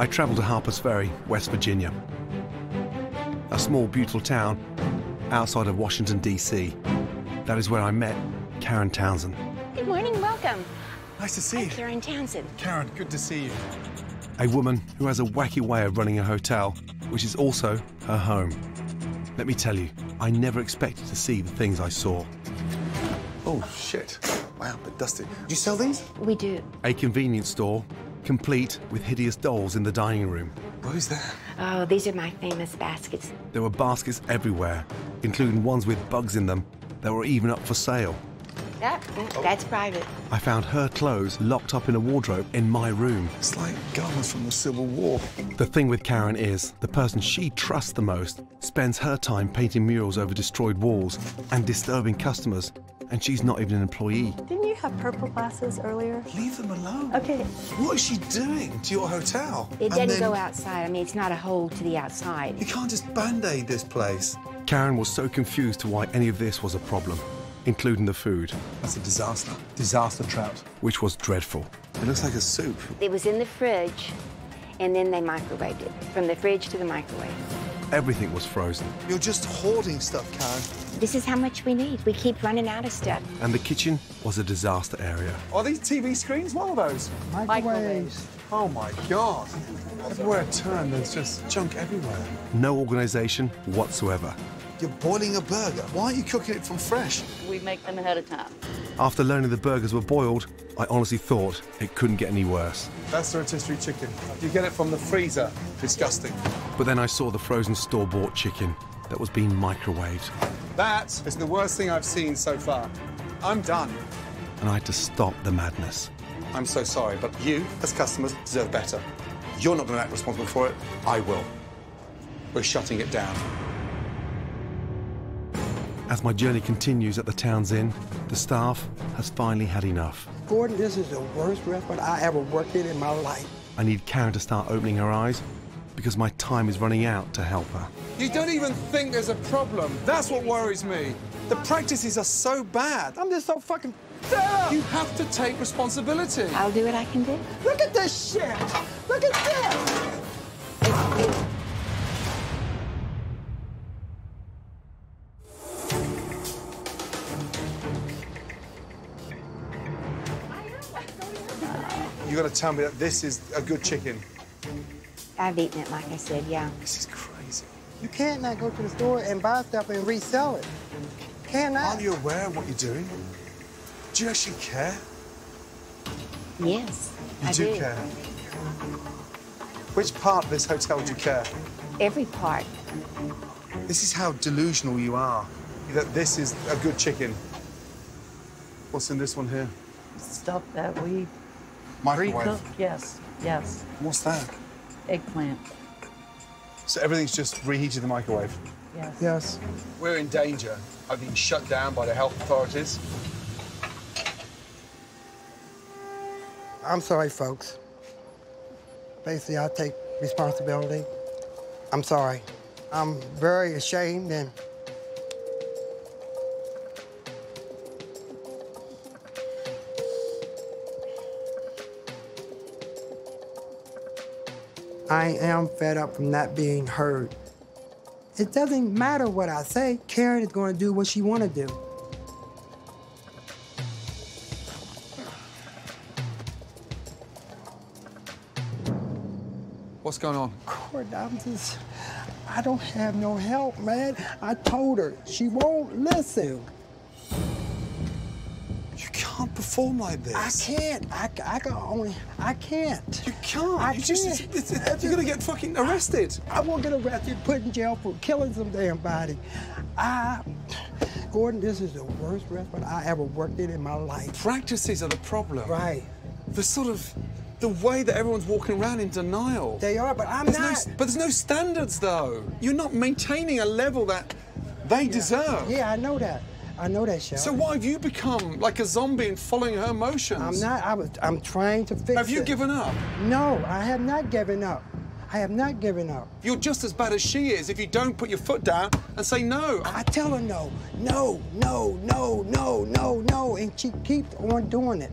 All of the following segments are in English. I traveled to Harpers Ferry, West Virginia, a small, beautiful town outside of Washington, D.C. That is where I met Karen Townsend. Good morning, welcome. Nice to see you. I'm Karen Townsend. Karen, good to see you. A woman who has a wacky way of running a hotel, which is also her home. Let me tell you, I never expected to see the things I saw. Oh, shit. Wow, but dusty. Do you sell these? We do. A convenience store, complete with hideous dolls in the dining room. Who's that? Oh, these are my famous baskets. There were baskets everywhere, including ones with bugs in them that were even up for sale. That's private. I found her clothes locked up in a wardrobe in my room. It's like garments from the Civil War. The thing with Karen is, the person she trusts the most spends her time painting murals over destroyed walls and disturbing customers, and she's not even an employee. Didn't you have purple glasses earlier? Leave them alone. Okay. What is she doing to your hotel? It doesn't go outside. I mean, it's not a hole to the outside. You can't just Band-Aid this place. Karen was so confused to why any of this was a problem, including the food. That's a disaster. Disaster trout. Which was dreadful. It looks like a soup. It was in the fridge, and then they microwaved it. From the fridge to the microwave. Everything was frozen. You're just hoarding stuff, Karen. This is how much we need. We keep running out of stuff. And the kitchen was a disaster area. Are these TV screens? What are those? Microwaves. Oh, my God. Everywhere I turn, there's just junk everywhere. No organisation whatsoever. You're boiling a burger. Why aren't you cooking it from fresh? We make them ahead of time. After learning the burgers were boiled, I honestly thought it couldn't get any worse. That's the rotisserie chicken. You get it from the freezer. Disgusting. But then I saw the frozen store-bought chicken that was being microwaved. That is the worst thing I've seen so far. I'm done. And I had to stop the madness. I'm so sorry, but you, as customers, deserve better. You're not going to act responsible for it. I will. We're shutting it down. As my journey continues at the town's inn, the staff has finally had enough. Gordon, this is the worst restaurant I ever worked in my life. I need Karen to start opening her eyes because my time is running out to help her. You don't even think there's a problem. That's what worries me. The practices are so bad. I'm just so fucking fed up. You have to take responsibility. I'll do what I can do. Look at this shit. Look at this. You've got to tell me that this is a good chicken. I've eaten it, like I said, yeah. This is crazy. You can't not go to the store and buy stuff and resell it. Cannot. Aren't you aware of what you're doing? Do you actually care? Yes, I do. You do care? Which part of this hotel do you care? Every part. This is how delusional you are, that this is a good chicken. What's in this one here? Stuff that we... Microwave? Recook, yes, yes. What's that? Eggplant. So everything's just reheated in the microwave? Yes. Yes. We're in danger of being shut down by the health authorities. I'm sorry, folks. Basically, I take responsibility. I'm sorry. I'm very ashamed and... I am fed up from not being heard. It doesn't matter what I say. Karen is going to do what she wants to do. What's going on? Gordon, I'm just... I don't have no help, man. I told her. She won't listen. I can't perform like this. I can't. I can only... I can't. You can't. I can't. You're going to get fucking arrested. I won't get arrested, put in jail for killing some damn body. Gordon, this is the worst restaurant I ever worked in my life. Practices are the problem. Right. The sort of... the way that everyone's walking around in denial. They are, but I'm not. But there's no standards, though. You're not maintaining a level that they deserve. Yeah, I know that. I know that, Shelly. So why have you become like a zombie and following her motions? I'm not. I'm trying to fix it. Have you given up? No, I have not given up. I have not given up. You're just as bad as she is if you don't put your foot down and say no. I tell her no. No, no, no, no, no, no. And she keeps on doing it.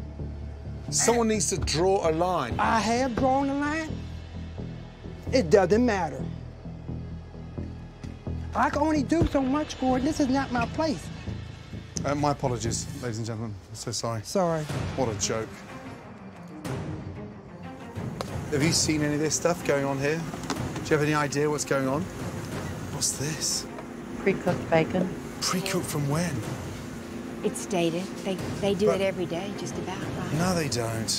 Someone needs to draw a line. I have drawn a line. It doesn't matter. I can only do so much, Gordon. This is not my place. My apologies, ladies and gentlemen. I'm so sorry. Sorry. What a joke. Have you seen any of this stuff going on here? Do you have any idea what's going on? What's this? Pre-cooked bacon. Pre-cooked from when? It's dated. They do it every day, just about, right? No, they don't.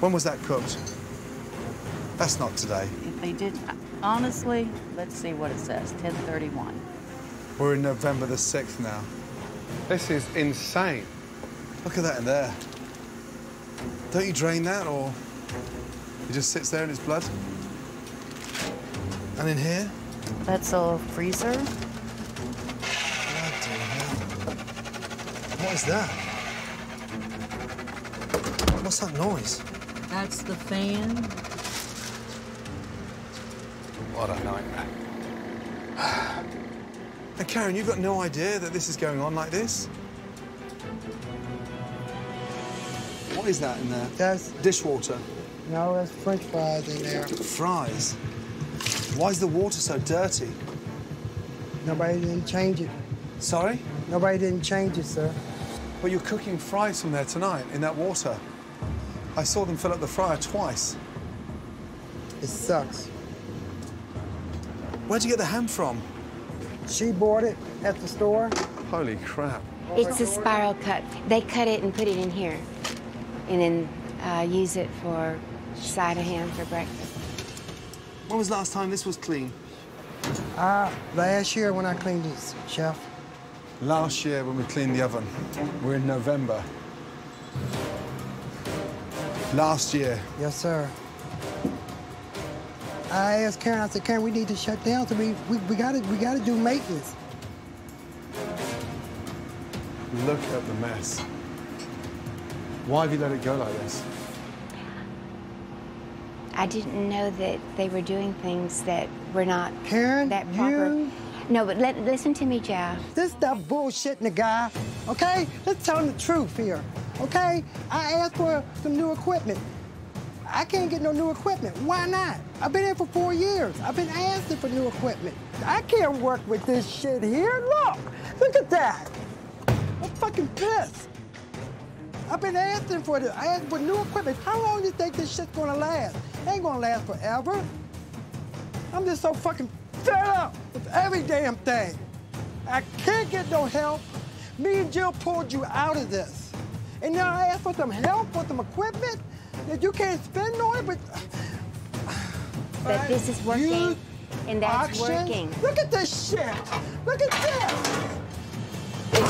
When was that cooked? That's not today. If they did, honestly, let's see what it says, 10/31. We're in November the 6th now. This is insane. Look at that in there. Don't you drain that, or it just sits there in its blood? And in here? That's a freezer. Bloody hell. What is that? What's that noise? That's the fan. What a nightmare. And Karen, you've got no idea that this is going on like this? What is that in there? That's dishwater. No, that's French fries in there. Fries? Why is the water so dirty? Nobody didn't change it. Sorry? Nobody didn't change it, sir. Well, you're cooking fries from there tonight, in that water. I saw them fill up the fryer twice. It sucks. Where'd you get the ham from? She bought it at the store. Holy crap. It's a spiral cut. They cut it and put it in here. And then use it for side of ham for breakfast. When was the last time this was clean? Last year when I cleaned this, Chef. Last year when we cleaned the oven. We're in November. Last year. Yes, sir. I asked Karen, I said, Karen, we need to shut down. So we gotta do maintenance. Look at the mess. Why have you let it go like this? I didn't know that they were doing things that were not Karen, that proper. No, but listen to me, Jeff. This stuff bullshitting the guy, okay? Let's tell him the truth here, okay? I asked for some new equipment. I can't get no new equipment. Why not? I've been here for 4 years. I've been asking for new equipment. I can't work with this shit here. Look at that. I'm fucking pissed. I've been asking for this. I asked for new equipment. How long do you think this shit's gonna last? It ain't gonna last forever. I'm just so fucking fed up with every damn thing. I can't get no help. Me and Jill pulled you out of this. And now I ask for some help, for some equipment that you can't spend on it, but this is working, and that's working. Look at this shit. Look at this.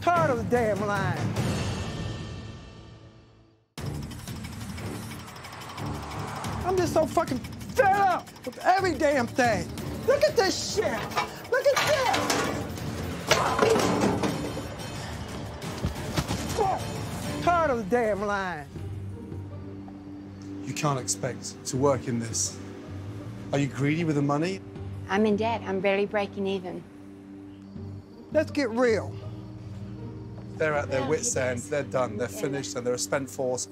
Tired of the damn line. I'm just so fucking fed up with every damn thing. Look at this shit. Look at this. Tired of the damn line. You can't expect to work in this. Are you greedy with the money? I'm in debt. I'm barely breaking even. Let's get real. They're at their wits' end, they're done, they're finished, and they're a spent force.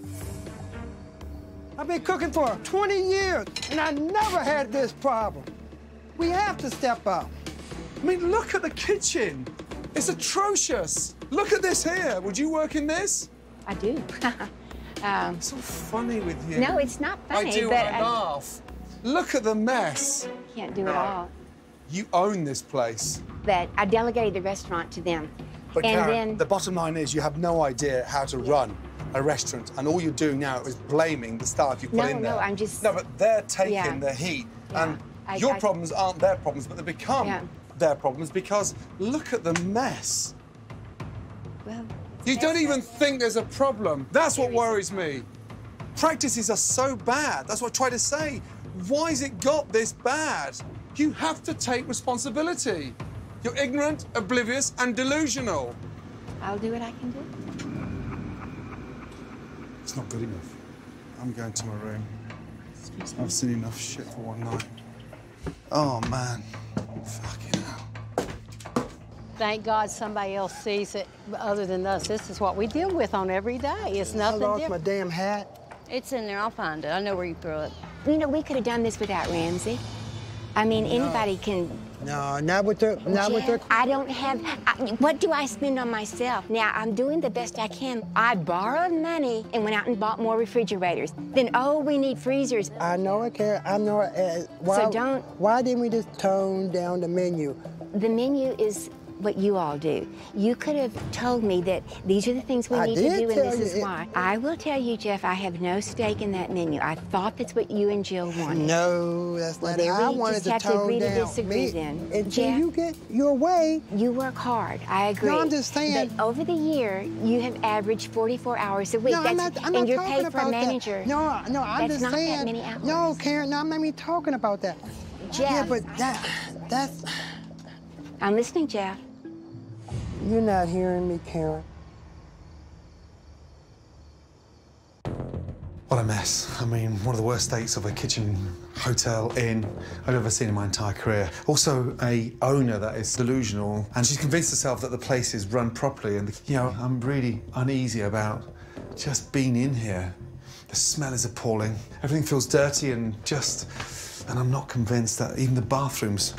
I've been cooking for 20 years, and I never had this problem. We have to step up. I mean, look at the kitchen. It's atrocious. Look at this here. Would you work in this? I do. It's all funny with you. No, it's not funny, I laugh. Look at the mess. Can't do it all. You own this place. But I delegated the restaurant to them. But Karen, the bottom line is you have no idea how to run a restaurant, and all you're doing now is blaming the staff you put in there. No, I'm just... No, but they're taking the heat, and your problems aren't their problems, but they become their problems because look at the mess. Well, you don't even think there's a problem. That's what worries me. Practices are so bad. That's what I try to say. Why's it got this bad? You have to take responsibility. You're ignorant, oblivious, and delusional. I'll do what I can do. It's not good enough. I'm going to my room. Excuse me. I've seen enough shit for one night. Oh, man. Fucking hell. Thank God somebody else sees it other than us. This is what we deal with on every day. It's nothing different. I lost my damn hat. It's in there. I'll find it. I know where you threw it. You know, we could have done this without Ramsay. I mean, anybody can... No, not with the... Not with the... I don't have... what do I spend on myself? Now, I'm doing the best I can. I borrowed money and went out and bought more refrigerators. Then, oh, we need freezers. I know it, Karen. I know it. So don't... Why didn't we just tone down the menu? The menu is... what you all do. You could have told me that these are the things we need to do and this is why. I will tell you, Jeff, I have no stake in that menu. I thought that's what you and Jill wanted. No, that's not it. I wanted to tone down. Until you get your way. You work hard, I agree. No, I'm just saying. But over the year, you have averaged 44 hours a week. No, I'm not talking about that. And you're paid for a manager. No, no, I'm just saying. That's not that many hours. No, Karen, not me talking about that. Jeff. Yeah, but that's... I'm listening, Jeff. You're not hearing me, Karen. What a mess. I mean, one of the worst dates of a kitchen, hotel, inn I've ever seen in my entire career. Also, a owner that is delusional, and she's convinced herself that the place is run properly. And, you know, I'm really uneasy about just being in here. The smell is appalling. Everything feels dirty and just... And I'm not convinced that even the bathrooms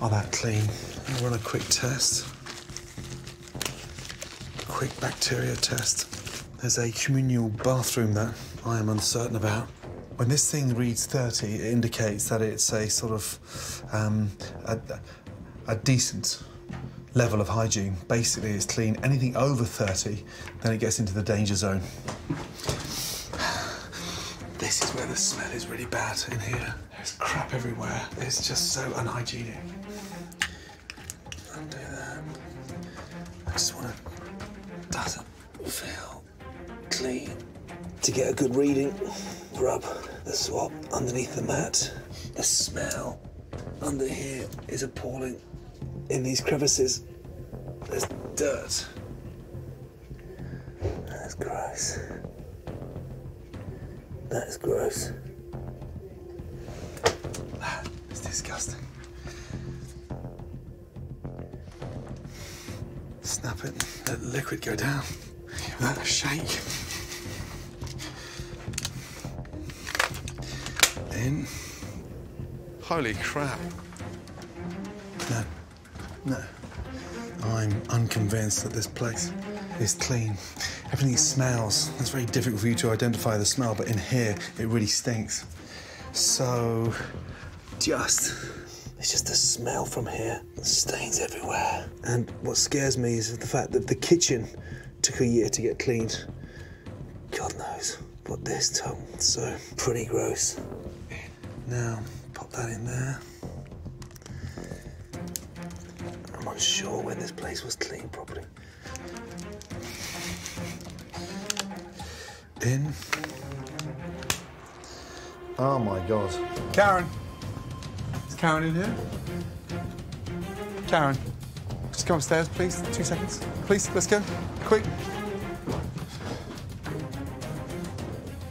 are that clean. I'll run a quick test. Quick bacteria test. There's a communal bathroom that I am uncertain about. When this thing reads 30, it indicates that it's a sort of a decent level of hygiene. Basically, it's clean. Anything over 30, then it gets into the danger zone. This is where the smell is really bad in here. There's crap everywhere. It's just so unhygienic. Undo that. I just want to... Doesn't feel clean. To get a good reading, rub the swab underneath the mat. The smell under here is appalling. In these crevices, there's dirt. That's gross. That is gross. That is disgusting. Snap it, let the liquid go down without a shake. In. Holy crap. No, no. I'm unconvinced that this place is clean. Everything smells. It's very difficult for you to identify the smell, but in here, it really stinks. So, it's just the smell from here, stains everywhere. And what scares me is the fact that the kitchen took a year to get cleaned. God knows what this took, so pretty gross. Now, pop that in there. I'm unsure when this place was cleaned properly. In. Oh my God. Karen. Karen in here? Karen, just come upstairs, please. 2 seconds. Please, let's go. Quick.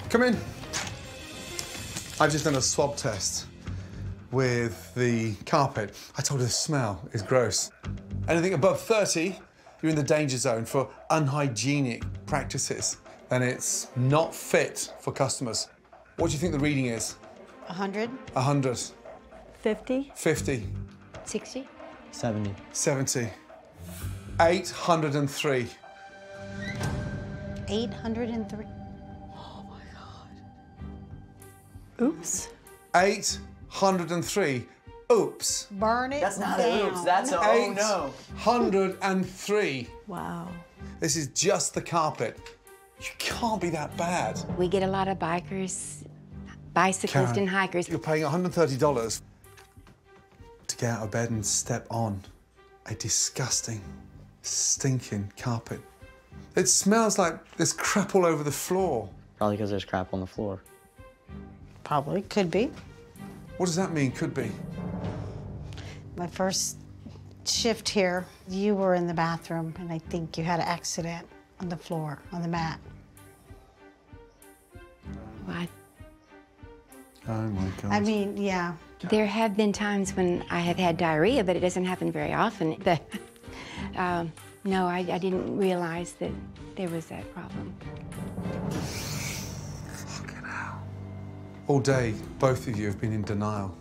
Come in. I've just done a swab test with the carpet. I told her the smell is gross. Anything above 30, you're in the danger zone for unhygienic practices, and it's not fit for customers. What do you think the reading is? 100. 100. 50. 50. 60. 70. 70. 803. 803. Oh, my God. Oops. 803. Oops. Burn it. That's not an oops. That's a oh, no. 803. Wow. This is just the carpet. You can't be that bad. We get a lot of bikers, bicyclists and hikers. You're paying $130. To get out of bed and step on a disgusting, stinking carpet. It smells like there's crap all over the floor. Probably because there's crap on the floor. Probably. Could be. What does that mean, could be? My first shift here, you were in the bathroom, and I think you had an accident on the floor, on the mat. What? Oh, my God. I mean, yeah. There have been times when I have had diarrhea, but it doesn't happen very often. The No, I didn't realize that there was that problem. Fucking hell. All day, both of you have been in denial.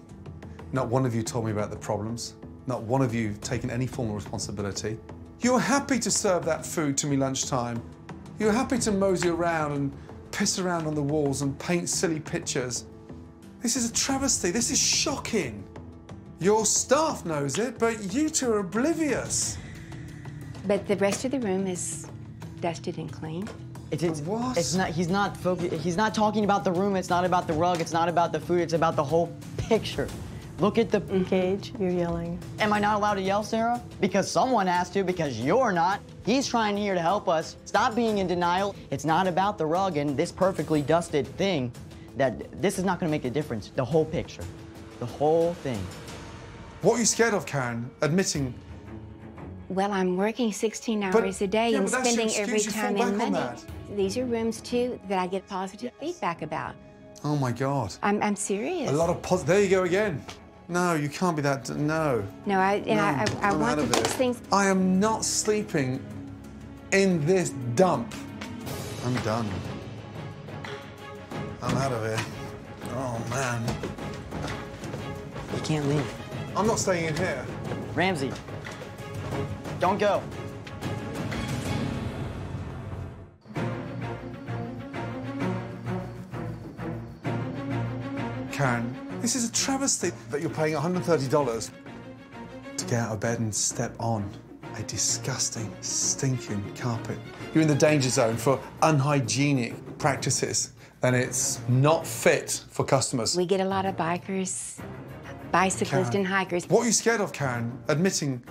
Not one of you told me about the problems. Not one of you taken any form of responsibility. You were happy to serve that food to me lunchtime. You were happy to mosey around and piss around on the walls and paint silly pictures. This is a travesty. This is shocking. Your staff knows it, but you two are oblivious. But the rest of the room is dusted and clean. What? It's not, he's not talking about the room. It's not about the rug. It's not about the food. It's about the whole picture. Look at the... Gage, you're yelling. Am I not allowed to yell, Sarah? Because someone has to, because you're not. He's trying here to help us. Stop being in denial. It's not about the rug and this perfectly dusted thing. That this is not going to make a difference. The whole picture. The whole thing. What are you scared of, Karen? Admitting... Well, I'm working 16 hours a day and spending every time and money. These are rooms, too, that I get positive feedback about. Oh, my God. I'm serious. A lot of positive... There you go again. No, you can't be that... No. No, I want to fix things. I am not sleeping in this dump. I'm done. I'm out of here. Oh, man. You can't leave. I'm not staying in here. Ramsay, don't go. Karen, this is a travesty that you're paying $130 to get out of bed and step on a disgusting, stinking carpet. You're in the danger zone for unhygienic practices, and it's not fit for customers. We get a lot of bikers, bicyclists, and hikers. What are you scared of, Karen? Admitting...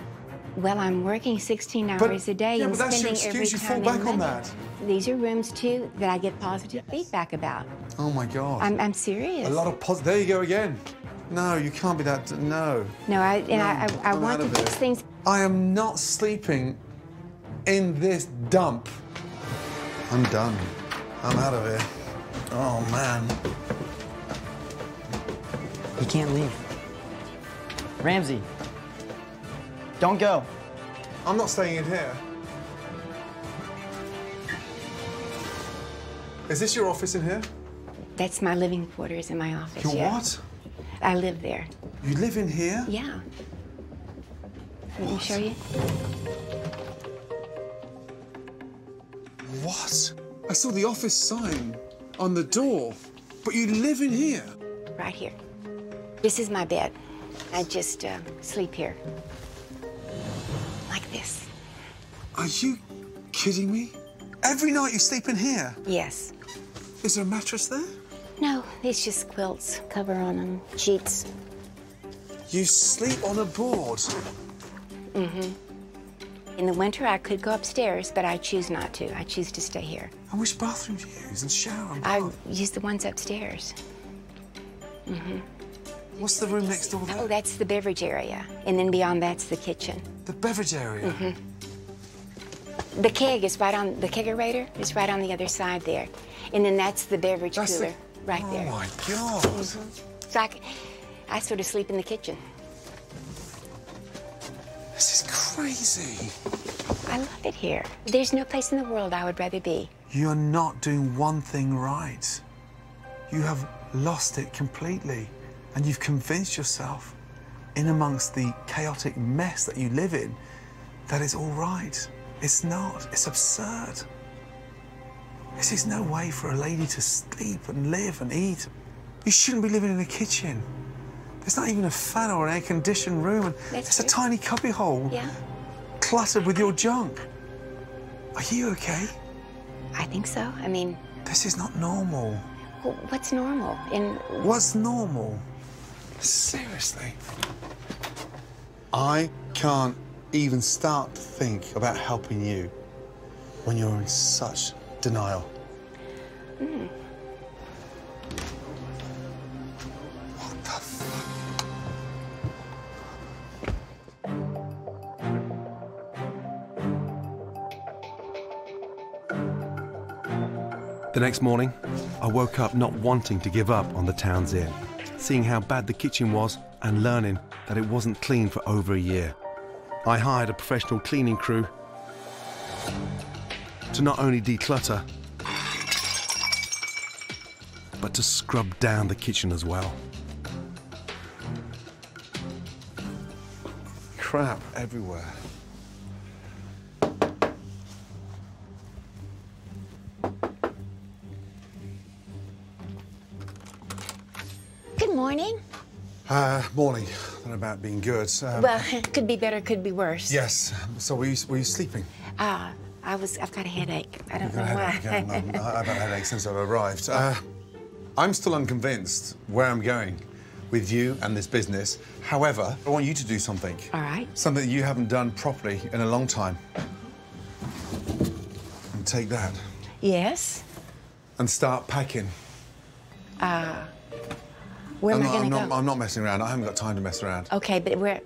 Well, I'm working 16 hours a day and spending every time... You fall back on that. These are rooms, too, that I get positive feedback about. Oh, my God. I'm serious. A lot of positive... There you go again. No, you can't be that... No. No, I want to fix things. I am not sleeping in this dump. I'm done. I'm out of here. Oh, man. You can't leave. Ramsay. Don't go. I'm not staying in here. Is this your office in here? That's my living quarters in my office. Your what? I live there. You live in here? Yeah. Let me show you. What? I saw the office sign on the door, but you live in here? Right here. This is my bed. I just sleep here. Like this. Are you kidding me? Every night you sleep in here? Yes. Is there a mattress there? No, it's just quilts, cover on them, sheets. You sleep on a board? Mm-hmm. In the winter, I could go upstairs, but I choose not to. I choose to stay here. And which bathroom do you use? And shower and bath? I use the ones upstairs. Mm-hmm. What's the room next door there? Oh, that's the beverage area. And then beyond that's the kitchen. The beverage area? Mm-hmm. The keg is right on, the kegerator is right on the other side there. And then that's the beverage cooler right there. Oh, my God. Mm-hmm. So I sort of sleep in the kitchen. This is crazy. I love it here. There's no place in the world I would rather be. You're not doing one thing right. You have lost it completely. And you've convinced yourself, in amongst the chaotic mess that you live in, that it's all right. It's not. It's absurd. This is no way for a lady to sleep and live and eat. You shouldn't be living in a kitchen. There's not even a fan or an air-conditioned room. And it's a tiny cubbyhole cluttered with your junk. Are you okay? I think so. I mean... This is not normal. Well, what's normal? What's normal? Seriously. I can't even start to think about helping you when you're in such denial. Mm. What the fuck? The next morning, I woke up not wanting to give up on the Town's Inn, seeing how bad the kitchen was and learning that it wasn't clean for over a year. I hired a professional cleaning crew to not only declutter, but to scrub down the kitchen as well. Crap everywhere. Good morning. Morning. I don't know about being good. Well, it could be better, could be worse. Yes. So were you sleeping? I've got a headache. I don't know why. Yeah, I've had a headache since I've arrived. I'm still unconvinced where I'm going with you and this business. However, I want you to do something. All right. Something that you haven't done properly in a long time. And take that. Yes. And start packing. Where am I going to go? I'm not messing around. I haven't got time to mess around. Okay, but we're...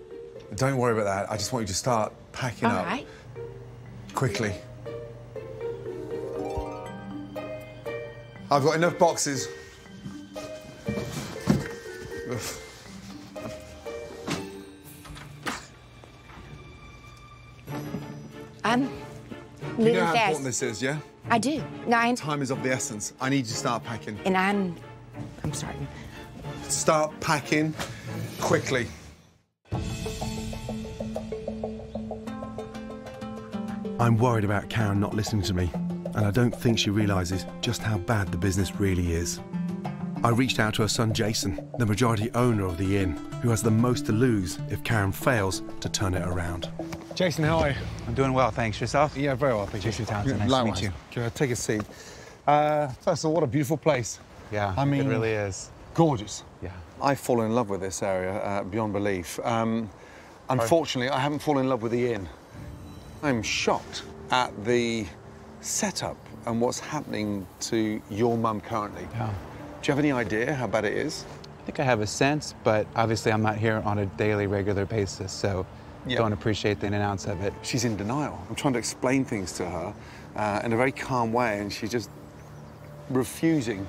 Don't worry about that. I just want you to start packing up. All right. Quickly. I've got enough boxes. I'm moving fast. You know how important this is, yeah? I do. No, time is of the essence. I need you to start packing. And I'm sorry. Start packing quickly. I'm worried about Karen not listening to me, and I don't think she realises just how bad the business really is. I reached out to her son, Jason, the majority owner of the inn, who has the most to lose if Karen fails to turn it around. Jason, how are you? I'm doing well, thanks. Yourself? Yeah, very well, thank you. Jason Townsend, nice to meet you. Okay, take a seat. First of all, what a beautiful place. Yeah, I mean, it really is. Gorgeous. Yeah. I've fallen in love with this area beyond belief. Unfortunately, I haven't fallen in love with the inn. I'm shocked at the setup and what's happening to your mum currently. Yeah. Do you have any idea how bad it is? I think I have a sense, but obviously I'm not here on a daily, regular basis, so don't appreciate the in and outs of it. She's in denial. I'm trying to explain things to her in a very calm way, and she's just refusing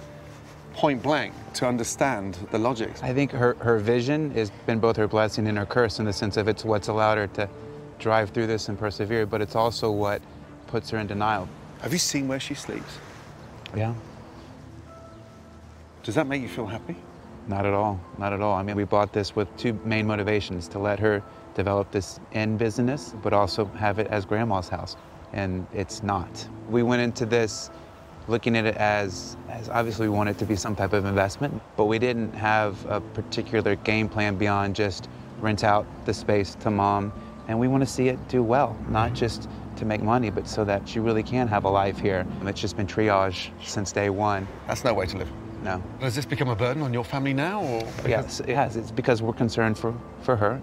point blank to understand the logic. I think her vision has been both her blessing and her curse, in the sense of it's what's allowed her to drive through this and persevere, but it's also what puts her in denial. Have you seen where she sleeps? Yeah. Does that make you feel happy? Not at all, not at all. I mean, we bought this with two main motivations: to let her develop this inn business, but also have it as Grandma's house, and it's not. We went into this looking at it as obviously we want it to be some type of investment, but we didn't have a particular game plan beyond just rent out the space to Mom, and we want to see it do well, not just to make money, but so that she really can have a life here. And it's just been triage since day one. That's no way to live. No. Has this become a burden on your family now? Or yes, it has. It's because we're concerned for her.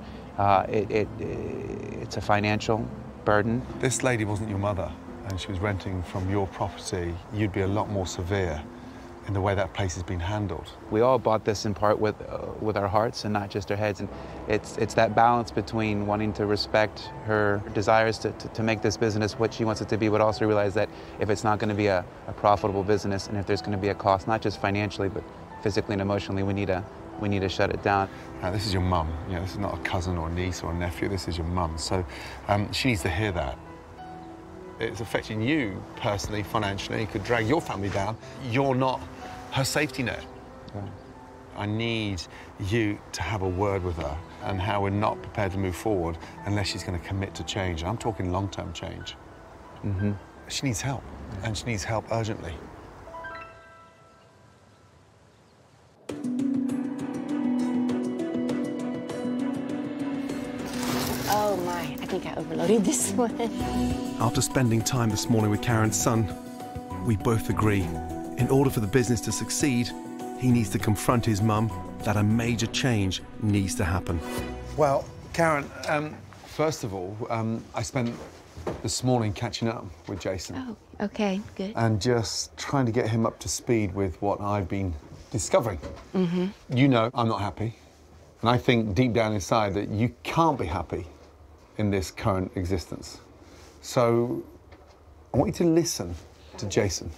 It's a financial burden. This lady wasn't your mother, and she was renting from your property. You'd be a lot more severe in the way that place has been handled. We all bought this in part with our hearts and not just our heads. And it's that balance between wanting to respect her desires to make this business what she wants it to be, but also realize that if it's not going to be a profitable business, and if there's going to be a cost, not just financially, but physically and emotionally, we need to shut it down. Now, this is your mum. You know, this is not a cousin or a niece or a nephew. This is your mum. So she needs to hear that. It's affecting you personally, financially. It could drag your family down. You're not her safety net. Yeah. I need you to have a word with her and how we're not prepared to move forward unless she's going to commit to change. And I'm talking long-term change. Mm-hmm. She needs help, and she needs help urgently. Oh, my. I think I overloaded this one. After spending time this morning with Karen's son, we both agree, in order for the business to succeed, he needs to confront his mum that a major change needs to happen. Well, Karen, first of all, I spent this morning catching up with Jason. Oh, OK, good. And just trying to get him up to speed with what I've been discovering. Mm-hmm. You know I'm not happy, and I think deep down inside that you can't be happy in this current existence. So I want you to listen to Jason.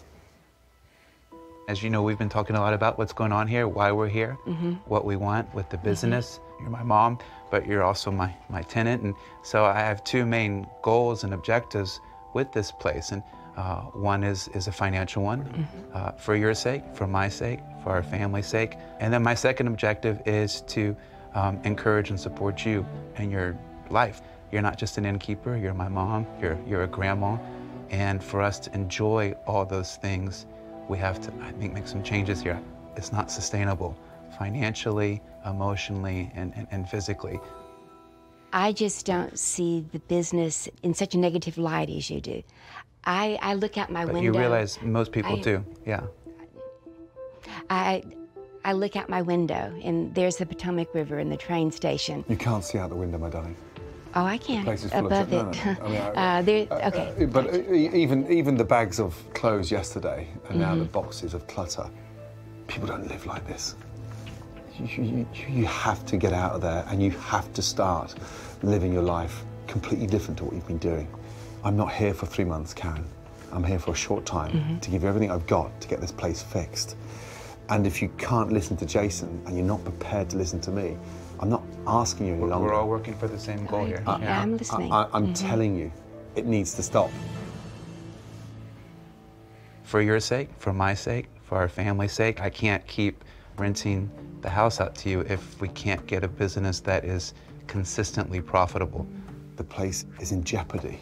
As you know, we've been talking a lot about what's going on here, why we're here, mm-hmm. what we want with the business. Mm-hmm. You're my mom, but you're also my tenant. And so I have two main goals and objectives with this place. And one is a financial one, mm-hmm. For your sake, for my sake, for our family's sake. And then my second objective is to encourage and support you in your life. You're not just an innkeeper, you're my mom, you're a grandma. And for us to enjoy all those things, we have to, I think, make some changes here. It's not sustainable financially, emotionally, and physically. I just don't see the business in such a negative light as you do. I look out my window. You realize most people do, yeah. I look out my window, and there's the Potomac River and the train station. You can't see out the window, my darling. Oh, I can. Above it. Okay. But even the bags of clothes yesterday, and mm-hmm. now the boxes of clutter. People don't live like this. You have to get out of there, and you have to start living your life completely different to what you've been doing. I'm not here for 3 months, Karen. I'm here for a short time mm-hmm. to give you everything I've got to get this place fixed. And if you can't listen to Jason, and you're not prepared to listen to me, I'm not asking you any longer. We're all working for the same goal here. Yeah, I'm listening. I'm mm-hmm. telling you, it needs to stop. For your sake, for my sake, for our family's sake, I can't keep renting the house out to you if we can't get a business that is consistently profitable. The place is in jeopardy,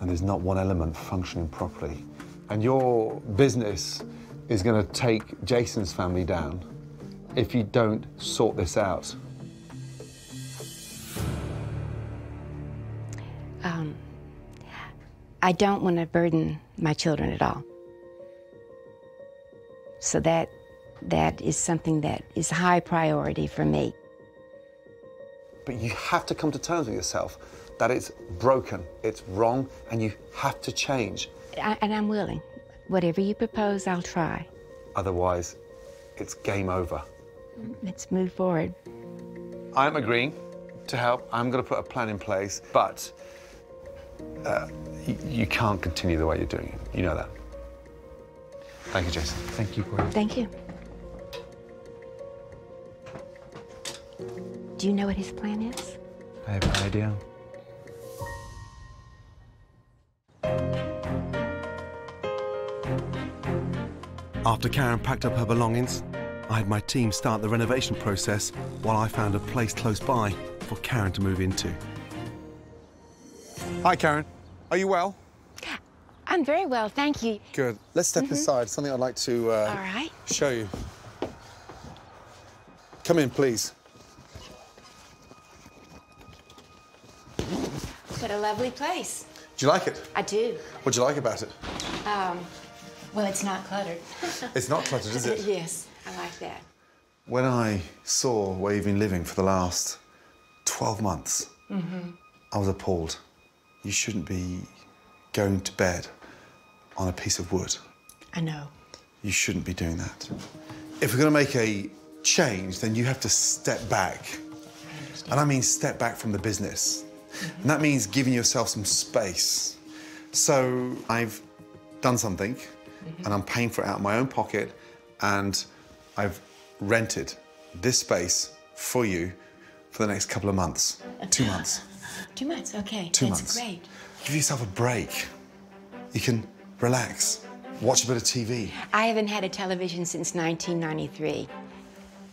and there's not one element functioning properly. And your business is going to take Jason's family down if you don't sort this out. I don't want to burden my children at all. So that is something that is high priority for me. But you have to come to terms with yourself that it's broken, it's wrong, and you have to change. And I'm willing. Whatever you propose, I'll try. Otherwise, it's game over. Let's move forward. I'm agreeing to help. I'm going to put a plan in place, but you can't continue the way you're doing it. You know that. Thank you, Jason. Thank you, Gordon. Thank you. Do you know what his plan is? I have no idea. After Karen packed up her belongings, I had my team start the renovation process while I found a place close by for Karen to move into. Hi, Karen. Are you well? I'm very well, thank you. Good. Let's step inside. Something I'd like to show you. Come in, please. What a lovely place. Do you like it? I do. What do you like about it? Well, it's not cluttered. It's not cluttered, is it? Yes, I like that. When I saw where you've been living for the last 12 months, mm-hmm. I was appalled. You shouldn't be going to bed on a piece of wood. I know. You shouldn't be doing that. If we're going to make a change, then you have to step back. I understand. And I mean step back from the business. Mm-hmm. And that means giving yourself some space. So I've done something. Mm-hmm. And I'm paying for it out of my own pocket, and I've rented this space for you for the next couple of months. 2 months. 2 months, okay. 2 months. That's great. Give yourself a break. You can relax, watch a bit of TV. I haven't had a television since 1993,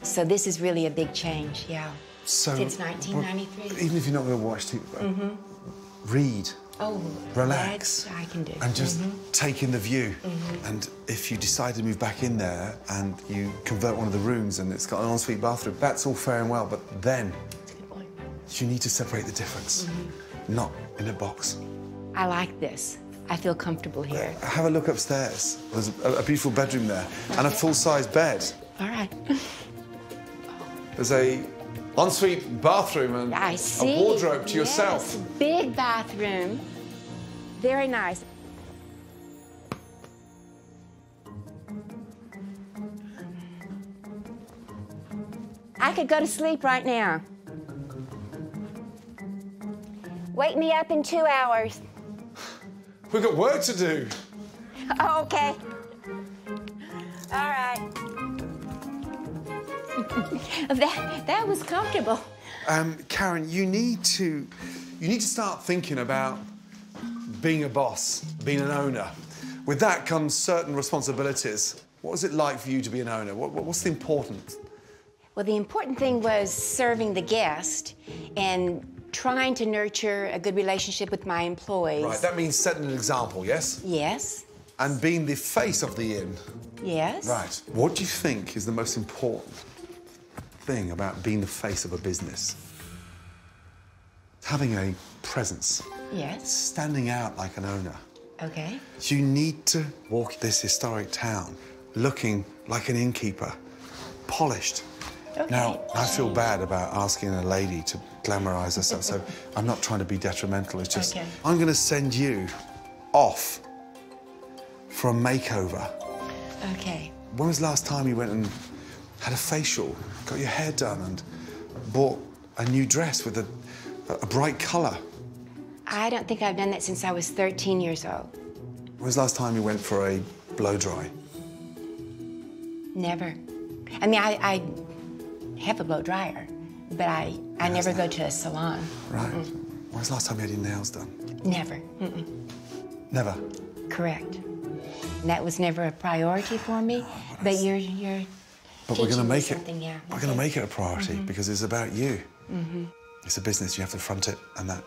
so this is really a big change, yeah. So, since 1993. Even if you're not going to watch TV, mm-hmm. read. Oh, relax. I can do. And just mm-hmm. take in the view. Mm-hmm. And if you decide to move back in there and you convert one of the rooms and it's got an ensuite bathroom, that's all fair and well. But then that's a good point. You need to separate the difference, mm-hmm. not in a box. I like this. I feel comfortable here. Have a look upstairs. There's a beautiful bedroom there and a full-size bed. All right. There's a ensuite bathroom and a wardrobe to yourself. Big bathroom. Very nice. I could go to sleep right now. Wake me up in 2 hours. We've got work to do. Oh, okay. All right. That was comfortable. Karen, you need to start thinking about being a boss, being an owner. With that comes certain responsibilities. What was it like for you to be an owner? What's the important? Well, the important thing was serving the guest and trying to nurture a good relationship with my employees. Right, that means setting an example, yes? Yes. And being the face of the inn. Yes. Right. What do you think is the most important thing about being the face of a business? Having a presence. Yes. Standing out like an owner. Okay. You need to walk this historic town looking like an innkeeper, polished. Okay. Now, I feel bad about asking a lady to glamorize herself, so I'm not trying to be detrimental. It's just, okay. I'm going to send you off for a makeover. Okay. When was the last time you went and had a facial, got your hair done, and bought a new dress with a bright color? I don't think I've done that since I was 13 years old. When was the last time you went for a blow-dry? Never. I mean, I have a blow-dryer, but I never go to a salon. Right. Mm-mm. When was the last time you had your nails done? Never. Mm-mm. Never? Correct. That was never a priority for me, but you're but we're going to make it. Yeah. We're going to make it a priority because it's about you. Mm-hmm. It's a business. You have to front it, and that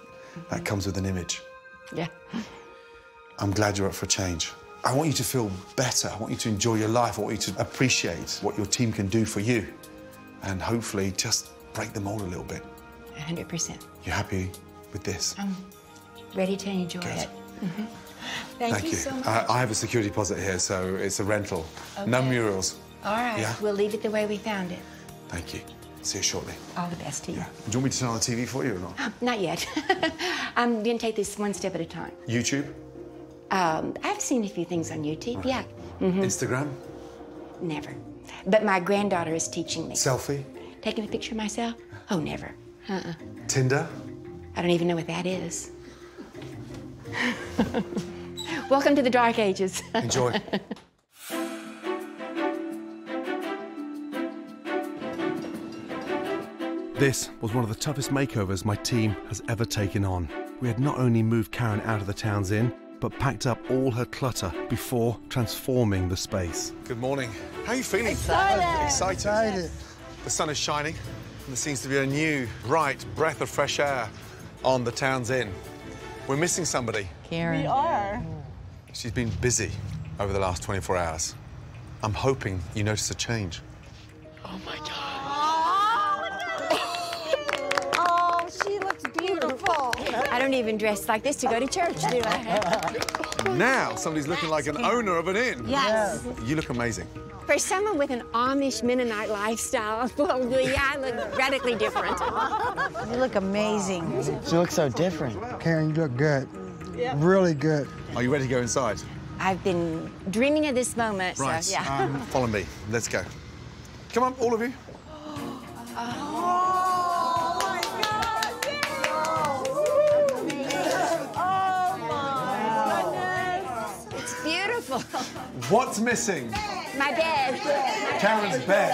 comes with an image. Yeah. I'm glad you're up for a change. I want you to feel better. I want you to enjoy your life. I want you to appreciate what your team can do for you and hopefully just break the mold a little bit. 100%. You happy with this? I'm ready to enjoy it. Mm-hmm. Thank you so much. I have a security deposit here, so it's a rental. Okay. No murals. All right. Yeah? We'll leave it the way we found it. Thank you. See you shortly. All the best to you. Yeah. Do you want me to turn on the TV for you or not? Not yet. I'm going to take this one step at a time. YouTube? I've seen a few things on YouTube, yeah. Mm-hmm. Instagram? Never. But my granddaughter is teaching me. Selfie? Taking a picture of myself? Oh, never. Uh-uh. Tinder? I don't even know what that is. Welcome to the Dark Ages. Enjoy. This was one of the toughest makeovers my team has ever taken on. We had not only moved Karen out of the town's inn, but packed up all her clutter before transforming the space. Good morning. How are you feeling? Excited. The sun is shining, and there seems to be a new, bright breath of fresh air on the town's inn. We're missing somebody. Karen. We are. She's been busy over the last 24 hours. I'm hoping you notice a change. Oh, my God. I don't even dress like this to go to church, do I? Now somebody's looking like an owner of an inn. Yes. You look amazing. For someone with an Amish Mennonite lifestyle, well, yeah, I look radically different. You look amazing. You look so different. Karen, you look good. Yeah. Really good. Are you ready to go inside? I've been dreaming of this moment, right. So yeah. Follow me. Let's go. Come on, all of you. What's missing? My bed. Karen's bed.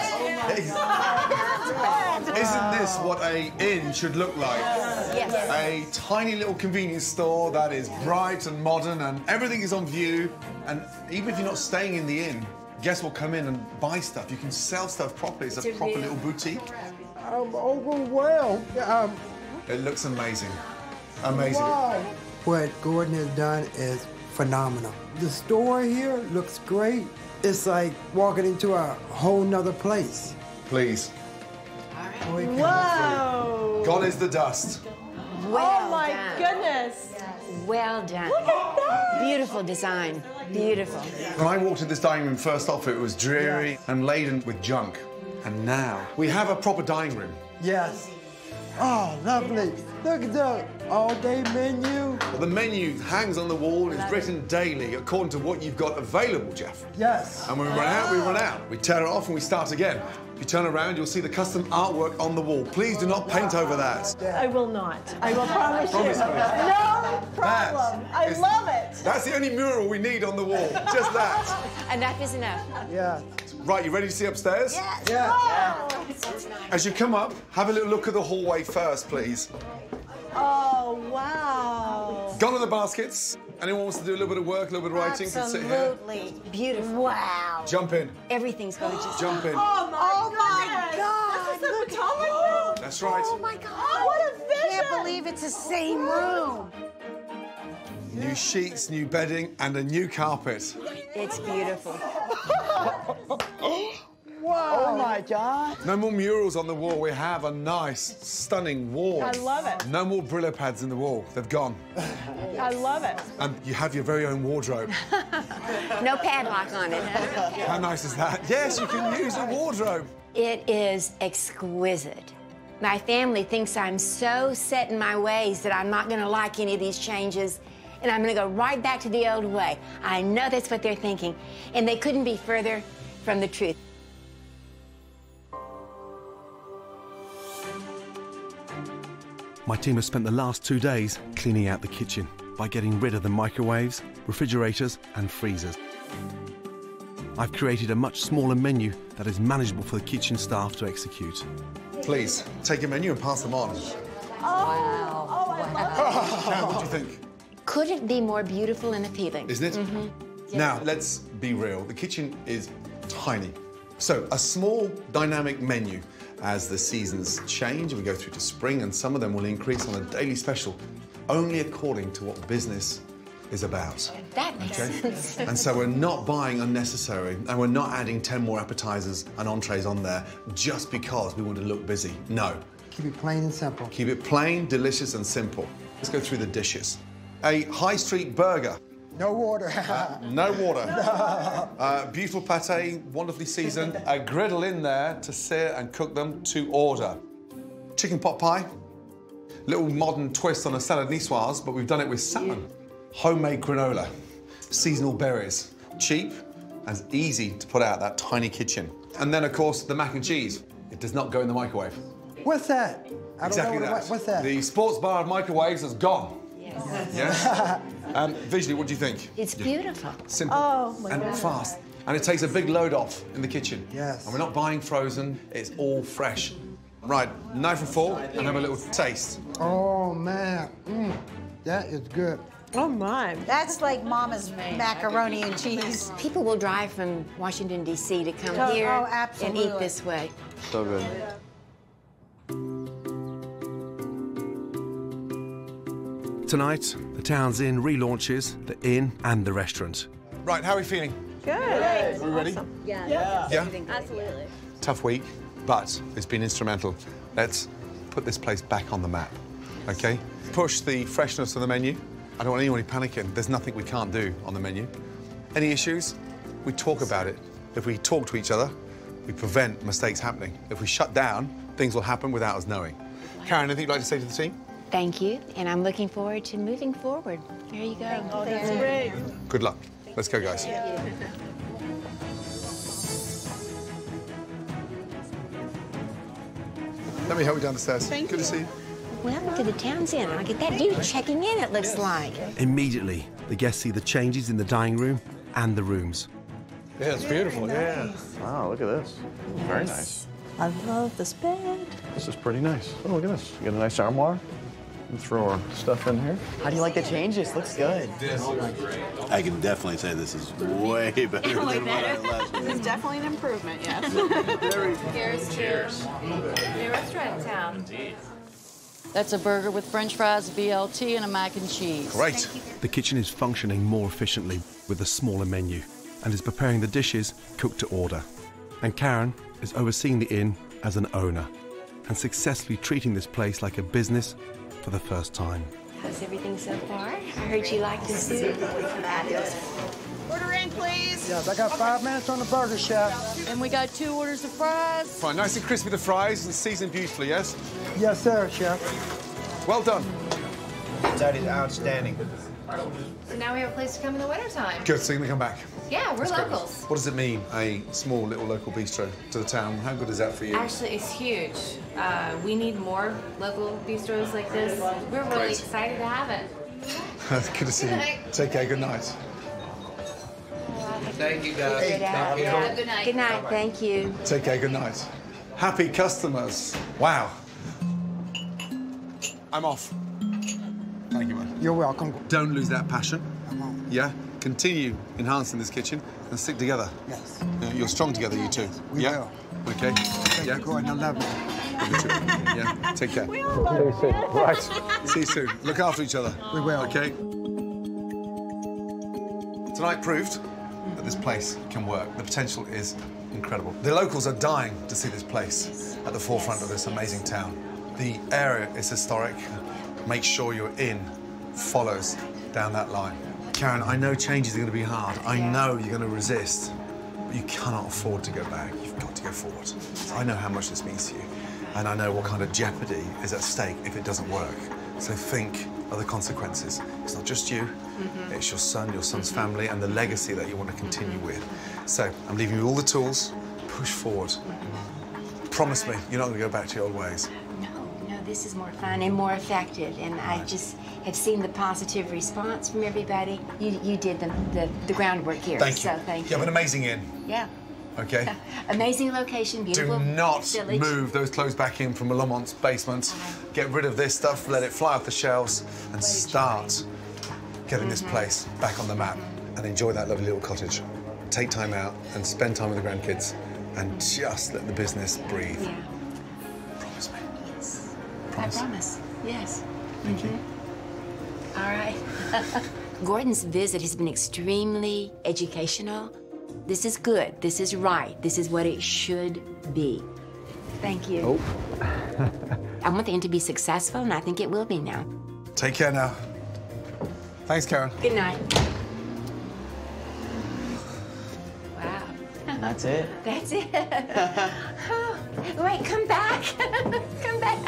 Isn't this what an inn should look like? Yes. A tiny little convenience store that is bright and modern and everything is on view. And even if you're not staying in the inn, guests will come in and buy stuff. You can sell stuff properly. It's a proper little boutique. I'm overwhelmed. It looks amazing. Amazing. Wow. What Gordon has done is phenomenal. The store here looks great. It's like walking into a whole nother place. Please. All right. Whoa. Gone is the dust. Well oh my goodness. Yes. Well done. Look at that. Beautiful design. Beautiful. When I walked into this dining room, first off, it was dreary and laden with junk. And now we have a proper dining room. Yes. Oh, lovely. Look at the all-day menu. Well, the menu hangs on the wall and is written daily according to what you've got available, Jeff. Yes. And when we run out, we run out. We tear it off and we start again. If you turn around, you'll see the custom artwork on the wall. Please do not paint over that. I will not. I will promise you. No problem. I love it. That's the only mural we need on the wall. Just that. Enough is enough. Yeah. Right, you ready to see upstairs? Yes. Yeah. Yeah. As you come up, have a little look at the hallway first, please. Oh, wow. Gone are the baskets. Anyone wants to do a little bit of work, a little bit of writing, can sit here. Absolutely. Beautiful. Wow. Jump in. Everything's gorgeous. Jump in. Oh, my God. This is the Potomac room. That's right. Oh, my God. Oh, what a vision. I can't believe it's the same room. New sheets, new bedding, and a new carpet. It's beautiful. Wow. Oh, my God. No more murals on the wall. We have a nice, stunning wall. I love it. No more Brillo pads in the wall. They've gone. I love it. And you have your very own wardrobe. No padlock on it. How nice is that? Yes, you can use a wardrobe. It is exquisite. My family thinks I'm so set in my ways that I'm not going to like any of these changes, and I'm going to go right back to the old way. I know that's what they're thinking, and they couldn't be further from the truth. My team has spent the last 2 days cleaning out the kitchen by getting rid of the microwaves, refrigerators, and freezers. I've created a much smaller menu that is manageable for the kitchen staff to execute. Please, take your menu and pass them on. Oh, wow. Oh, I love it. Karen, what do you think? Could it be more beautiful and appealing? Isn't it? Mm-hmm. Yes. Now, let's be real. The kitchen is tiny. So, a small, dynamic menu. As the seasons change, we go through to spring, and some of them will increase on a daily special, only according to what business is about. That makes sense. And so we're not buying unnecessary, and we're not adding 10 more appetizers and entrees on there just because we want to look busy. No. Keep it plain and simple. Keep it plain, delicious, and simple. Let's go through the dishes. A high street burger. No water. No water. Beautiful pâté, wonderfully seasoned. A griddle in there to sear and cook them to order. Chicken pot pie. Little modern twist on a salad niçoise, but we've done it with salmon. Homemade granola. Seasonal berries. Cheap and easy to put out that tiny kitchen. And then, of course, the mac and cheese. It does not go in the microwave. What's that? Exactly, what's that? The sports bar of microwaves is gone. Yes. Visually, what do you think? It's beautiful. Simple and fast. And it takes a big load off in the kitchen. Yes. And we're not buying frozen. It's all fresh. Right, knife and fork and have a little taste. Oh, man. Mm. That is good. Oh, my. That's like Mama's macaroni and cheese. People will drive from Washington, D.C. to come here and eat this way. So good. Yeah. Tonight, the Towns Inn relaunches the inn and the restaurant. Right, how are we feeling? Good. Are we ready? Awesome. Yeah. Absolutely. Tough week, but it's been instrumental. Let's put this place back on the map, okay? Push the freshness of the menu. I don't want anyone panicking. There's nothing we can't do on the menu. Any issues? We talk about it. If we talk to each other, we prevent mistakes happening. If we shut down, things will happen without us knowing. Karen, anything you'd like to say to the team? Thank you, and I'm looking forward to moving forward. There you go. Oh, that's great. Good luck. Let's go, guys. Thank you. Let me help you down the stairs. Good to see you. Welcome to the Towns Inn. I'll get that dude checking in, it looks like. Immediately, the guests see the changes in the dining room and the rooms. Yeah, it's beautiful. Nice. Yeah. Wow, look at this. Nice. Very nice. I love this bed. This is pretty nice. Oh, look at this. You got a nice armoire. Throw our stuff in here. How do you like the changes? Looks good. I can definitely say this is way better than what I last week. This is definitely an improvement, yes. Cheers. New restaurant town. Indeed. That's a burger with french fries, BLT, and a mac and cheese. Great. The kitchen is functioning more efficiently with a smaller menu and is preparing the dishes cooked to order. And Karen is overseeing the inn as an owner and successfully treating this place like a business for the first time. How's everything so far? I heard you like the soup. Order in, please. Yes, I got 5 minutes on the burger, chef. And we got 2 orders of fries. Fine, nice and crispy, the fries, and seasoned beautifully, yes? Yes, sir, chef. Well done. That is outstanding. So now we have a place to come in the wintertime. Good, so you're going to come back. Yeah, we're locals. What does it mean, a small little local bistro to the town? How good is that for you? Actually, it's huge. We need more local bistros like this. We're really excited to have it. Good to see you. Take care. Good night. Thank you, guys. Hey, good night. Good night. Thank you. Take care. Good night. Happy customers. Wow. I'm off. Thank you, man. You're welcome. Don't lose that passion. I won't. Yeah? Continue enhancing this kitchen and stick together. Yes. You're strong together, you two. We yeah? will. OK? Thank yeah? you, Gordon. I love you. Yeah? Take care. We all love you. Right. See you soon. Look after each other. We will. OK? Tonight proved that this place can work. The potential is incredible. The locals are dying to see this place at the forefront of this amazing town. The area is historic. Make sure your inn follows down that line. Karen, I know changes are going to be hard. I know you're going to resist. But you cannot afford to go back. You've got to go forward. So I know how much this means to you. And I know what kind of jeopardy is at stake if it doesn't work. So think of the consequences. It's not just you. Mm-hmm. It's your son, your son's family, and the legacy that you want to continue with. So I'm leaving you all the tools. Push forward. Mm-hmm. Promise me you're not going to go back to your old ways. This is more fun and more effective, and right. I just have seen the positive response from everybody. You did the groundwork here, thank you. So thank you. You have an amazing inn. Yeah. Okay. Amazing location, beautiful. Do not village. Move those clothes back in from Lamont's basement. Get rid of this stuff, let it fly off the shelves, and start getting this place back on the map. And enjoy that lovely little cottage. Take time out and spend time with the grandkids, and just let the business breathe. Yeah. Promise. I promise, yes. Thank you. All right. Gordon's visit has been extremely educational. This is good. This is right. This is what it should be. Thank you. Oh. I want the end to be successful, and I think it will be now. Take care now. Thanks, Karen. Good night. Wow. That's it. That's it. Oh, wait, come back. Come back.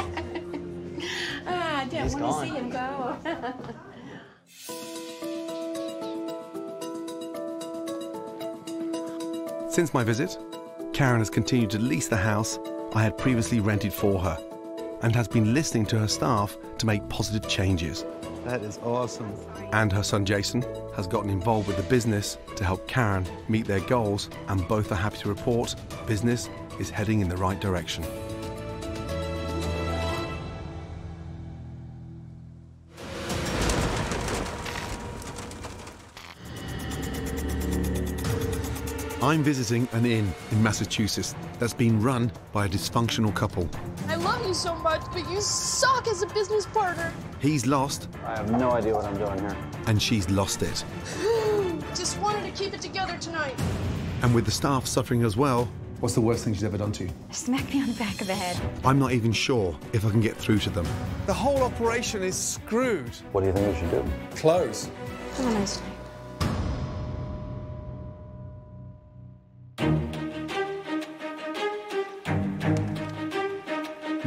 I don't want to see him go. Since my visit, Karen has continued to lease the house I had previously rented for her and has been listening to her staff to make positive changes. That is awesome. And her son Jason has gotten involved with the business to help Karen meet their goals, and both are happy to report business is heading in the right direction. I'm visiting an inn in Massachusetts that's been run by a dysfunctional couple. I love you so much, but you suck as a business partner. He's lost. I have no idea what I'm doing here. And she's lost it. Just wanted to keep it together tonight. And with the staff suffering as well... What's the worst thing she's ever done to you? Smack me on the back of the head. I'm not even sure if I can get through to them. The whole operation is screwed. What do you think we should do? Close. Have a nice day.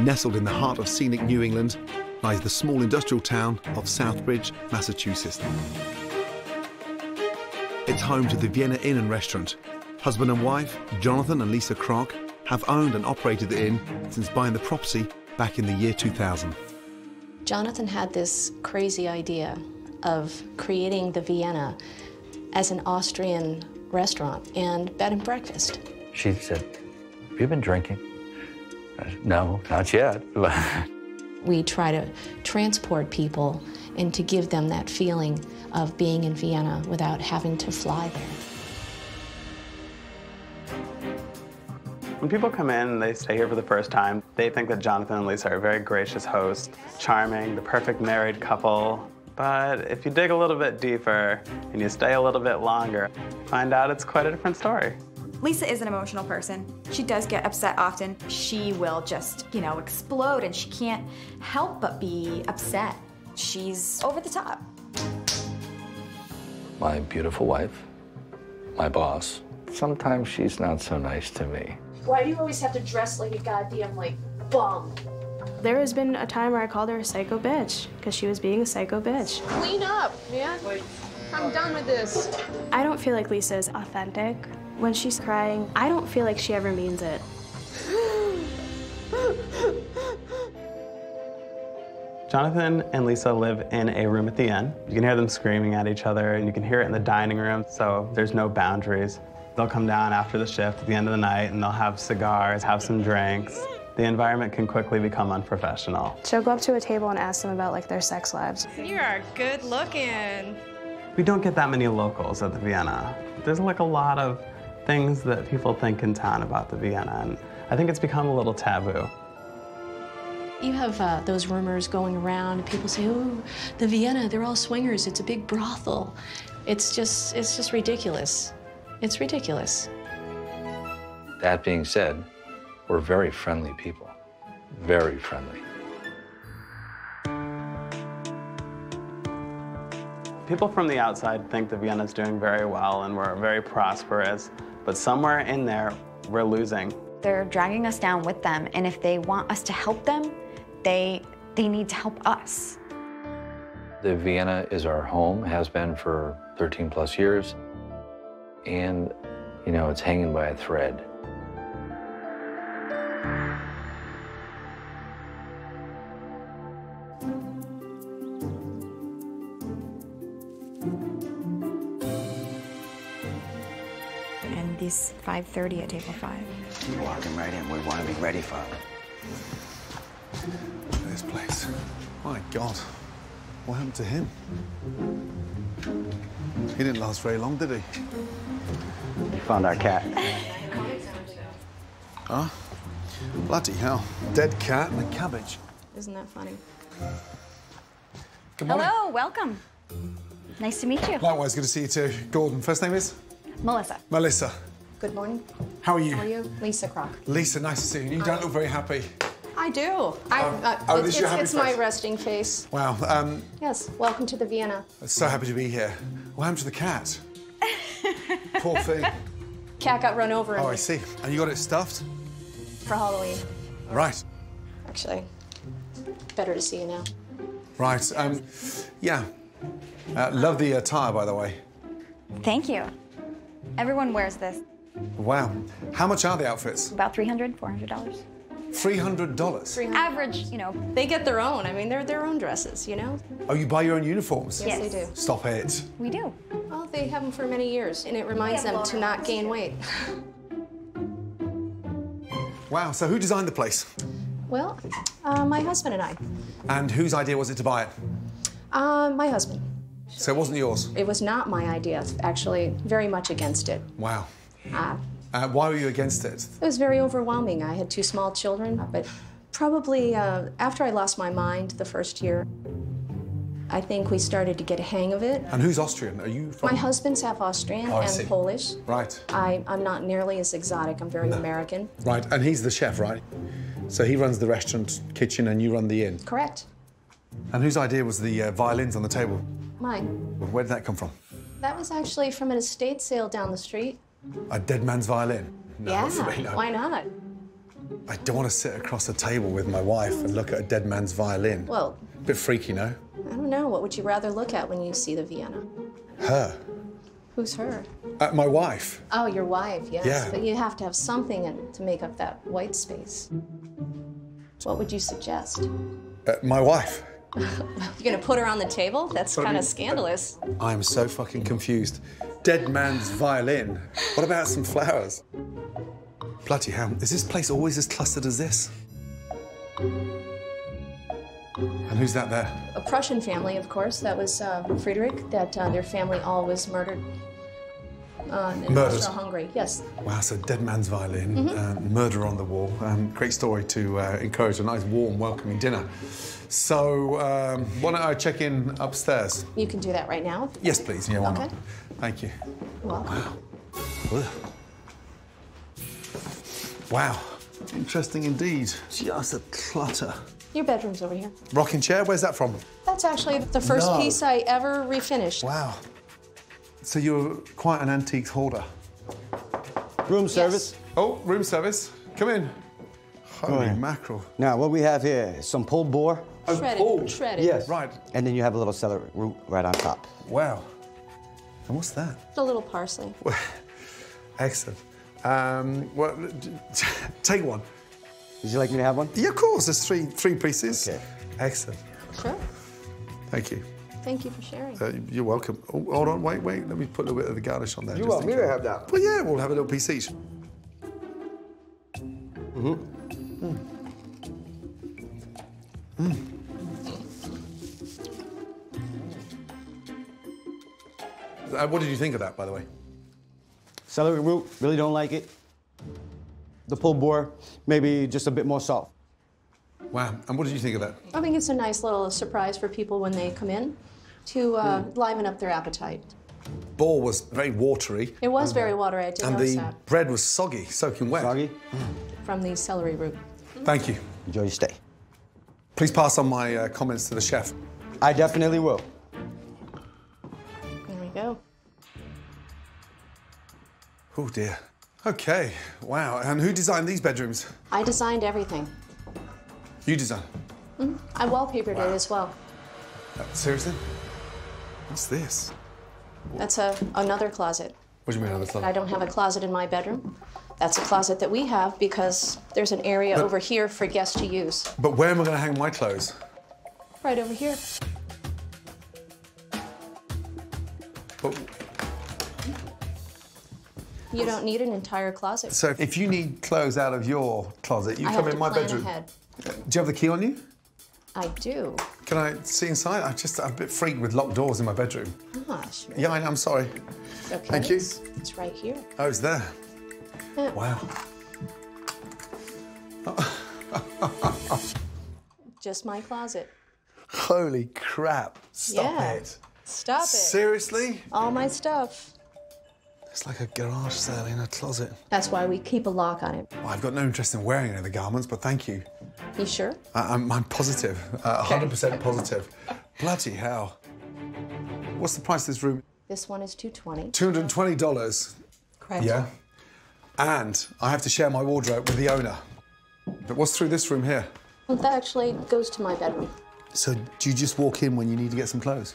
Nestled in the heart of scenic New England lies the small industrial town of Southbridge, Massachusetts. It's home to the Vienna Inn and Restaurant. Husband and wife, Jonathan and Lisa Kroc, have owned and operated the inn since buying the property back in the year 2000. Jonathan had this crazy idea of creating the Vienna as an Austrian restaurant and bed and breakfast. She said, "Have you been drinking?" No, not yet. We try to transport people and to give them that feeling of being in Vienna without having to fly there. When people come in and they stay here for the first time, they think that Jonathan and Lisa are very gracious hosts, charming, the perfect married couple. But if you dig a little bit deeper and you stay a little bit longer, find out it's quite a different story. Lisa is an emotional person. She does get upset often. She will just, you know, explode, and she can't help but be upset. She's over the top. My beautiful wife, my boss. Sometimes she's not so nice to me. Why do you always have to dress like a goddamn, like, bum? There has been a time where I called her a psycho bitch because she was being a psycho bitch. Clean up, man. I'm done with this. I don't feel like Lisa is authentic. When she's crying, I don't feel like she ever means it. Jonathan and Lisa live in a room at the inn. You can hear them screaming at each other, and you can hear it in the dining room, so there's no boundaries. They'll come down after the shift at the end of the night, and they'll have cigars, have some drinks. The environment can quickly become unprofessional. She'll go up to a table and ask them about, like, their sex lives. You are good looking. We don't get that many locals at the Vienna. There's, like, a lot of things that people think in town about the Vienna, and I think it's become a little taboo. You have those rumors going around. People say, oh, the Vienna, they're all swingers. It's a big brothel. It's just ridiculous. It's ridiculous. That being said, we're very friendly people. Very friendly. People from the outside think the Vienna's doing very well and we're very prosperous, but somewhere in there, we're losing. They're dragging us down with them, and if they want us to help them, they need to help us. The Vienna is our home, has been for 13 plus years, and, you know, it's hanging by a thread. And these 5:30 at table 5. You're walking right in. We want to be ready for it. This place. My God. What happened to him? He didn't last very long, did he? We found our cat. Huh? Bloody hell. Dead cat and a cabbage. Isn't that funny? Good morning. Hello, welcome. Nice to meet you. Likewise, good to see you too. Gordon, first name is? Melissa. Melissa. Good morning. How are you? How are you? Lisa Kroc. Lisa, nice to see you. You don't look very happy. I do. It's my resting face. Wow. Yes, welcome to the Vienna. I'm so happy to be here. What happened to the cat? Poor thing. Cat got run over. Oh, I see. And you got it stuffed? For Halloween. Right. Actually, better to see you now. Right. Yeah. Love the attire, by the way. Thank you. Everyone wears this. Wow. How much are the outfits? About $300, $400. $300? Average, you know. They get their own. I mean, they're their own dresses, you know? Oh, you buy your own uniforms? Yes, they do. Stop it. We do. Well, they have them for many years, and it reminds them to not gain weight. Wow, so who designed the place? Well, my husband and I. And whose idea was it to buy it? My husband. So it wasn't yours? It was not my idea, actually. Very much against it. Wow. Why were you against it? It was very overwhelming. I had two small children, but probably after I lost my mind the first year, I think we started to get a hang of it. And who's Austrian? Are you from? My husband's half Austrian and Polish. Right. I'm not nearly as exotic. I'm very American. Right, and he's the chef, right? So he runs the restaurant kitchen and you run the inn? Correct. And whose idea was the violins on the table? Mine. Where did that come from? That was actually from an estate sale down the street. A dead man's violin? No, yeah, really, no. Why not? I don't want to sit across a table with my wife and look at a dead man's violin. Well... A bit freaky, no? I don't know. What would you rather look at when you see the Vienna? Her. Who's her? My wife. Oh, your wife, yes. Yeah. But you have to have something to make up that white space. What would you suggest? My wife. You're gonna put her on the table? That's kind of scandalous. I'm so fucking confused. Dead man's violin. What about some flowers? Bloody hell, is this place always as clustered as this? And who's that there? A Prussian family, of course. That was Friedrich, that their family all was murdered. Murdered? Hungary, yes. Wow, so dead man's violin, murder on the wall. Great story to encourage a nice, warm, welcoming dinner. So, why don't I check in upstairs? You can do that right now? Yes, please. Yeah, why not? Thank you. You're welcome. Wow. Wow. Interesting indeed. Just a clutter. Your bedroom's over here. Rocking chair? Where's that from? That's actually the first piece I ever refinished. Wow. So you're quite an antiques hoarder. Room service. Yes. Oh, room service. Come in. Holy mackerel. Now, what we have here is some pulled boar. Shredded. Oh, shredded. Yes. Right. And then you have a little celery root right on top. Wow. And what's that? It's a little parsley. Excellent. Well, take one. Would you like me to have one? Yeah, of course. There's three pieces. Okay. Excellent. Sure. Thank you. Thank you for sharing. You're welcome. Oh, hold on, wait. Let me put a little bit of the garnish on there. You want me to have that? Well, yeah, we'll have a little piece each. Mm-hmm. Mm. Mm. What did you think of that, by the way? Celery root, really don't like it. The pulled boar, maybe just a bit more salt. Wow, and what did you think of that? I think it's a nice little surprise for people when they come in to liven up their appetite. Boar was very watery. It was very watery, I did notice that. And the bread was soggy, soaking wet. Soggy? From the celery root. Thank you. Enjoy your stay. Please pass on my comments to the chef. I definitely will. Go. Oh dear. Okay. Wow. And who designed these bedrooms? I designed everything. You designed? Mm-hmm. I wallpapered it as well. Seriously? What's this? That's another closet. What do you mean another closet? I don't have a closet in my bedroom. That's a closet that we have because there's an area over here for guests to use. But where am I going to hang my clothes? Right over here. You don't need an entire closet. So if you need clothes out of your closet, you come in my bedroom. I have to plan ahead. Do you have the key on you? I do. Can I see inside? I'm a bit freaked with locked doors in my bedroom. Gosh. Yeah, I'm sorry. It's okay. Thank you. It's right here. Oh, it's there. Yeah. Wow. Just my closet. Holy crap. Stop it. Stop it. Seriously? All my stuff. It's like a garage sale in a closet. That's why we keep a lock on it. Well, I've got no interest in wearing any of the garments, but thank you. You sure? I'm positive. 100% positive. Bloody hell. What's the price of this room? This one is $220. $220? Correct. Yeah. And I have to share my wardrobe with the owner. But what's through this room here? Well, that actually goes to my bedroom. So do you just walk in when you need to get some clothes?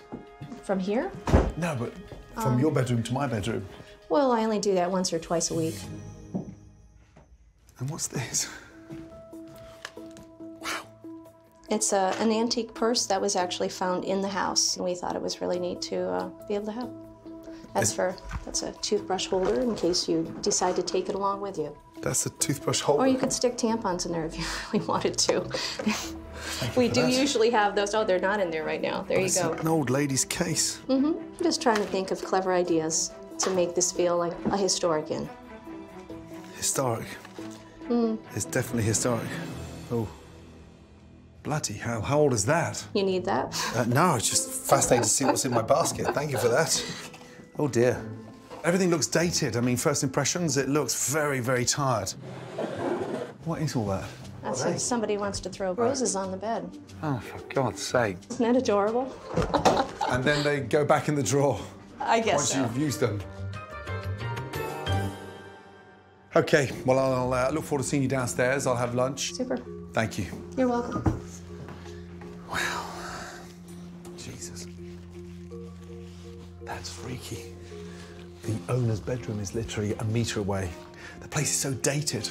From here? No, but from your bedroom to my bedroom. Well, I only do that once or twice a week. And what's this? Wow. It's an antique purse that was actually found in the house, and we thought it was really neat to be able to have. That's a toothbrush holder in case you decide to take it along with you. That's a toothbrush holder? Or you could stick tampons in there if you really wanted to. We do usually have those. Oh, they're not in there right now. There you go. It's an old lady's case. Mm-hmm. I'm just trying to think of clever ideas to make this feel like a historic inn. Historic? Mm. It's definitely historic. Oh. Bloody hell. How old is that? You need that? No, it's just fascinating to see what's in my basket. Thank you for that. Oh, dear. Everything looks dated. I mean, first impressions, it looks very, very tired. What is all that? That's if somebody wants to throw roses on the bed. Oh, for God's sake. Isn't that adorable? And then they go back in the drawer. I guess once you've used them. OK, well, I'll look forward to seeing you downstairs. I'll have lunch. Super. Thank you. You're welcome. Wow. Jesus. That's freaky. The owner's bedroom is literally a metre away. The place is so dated.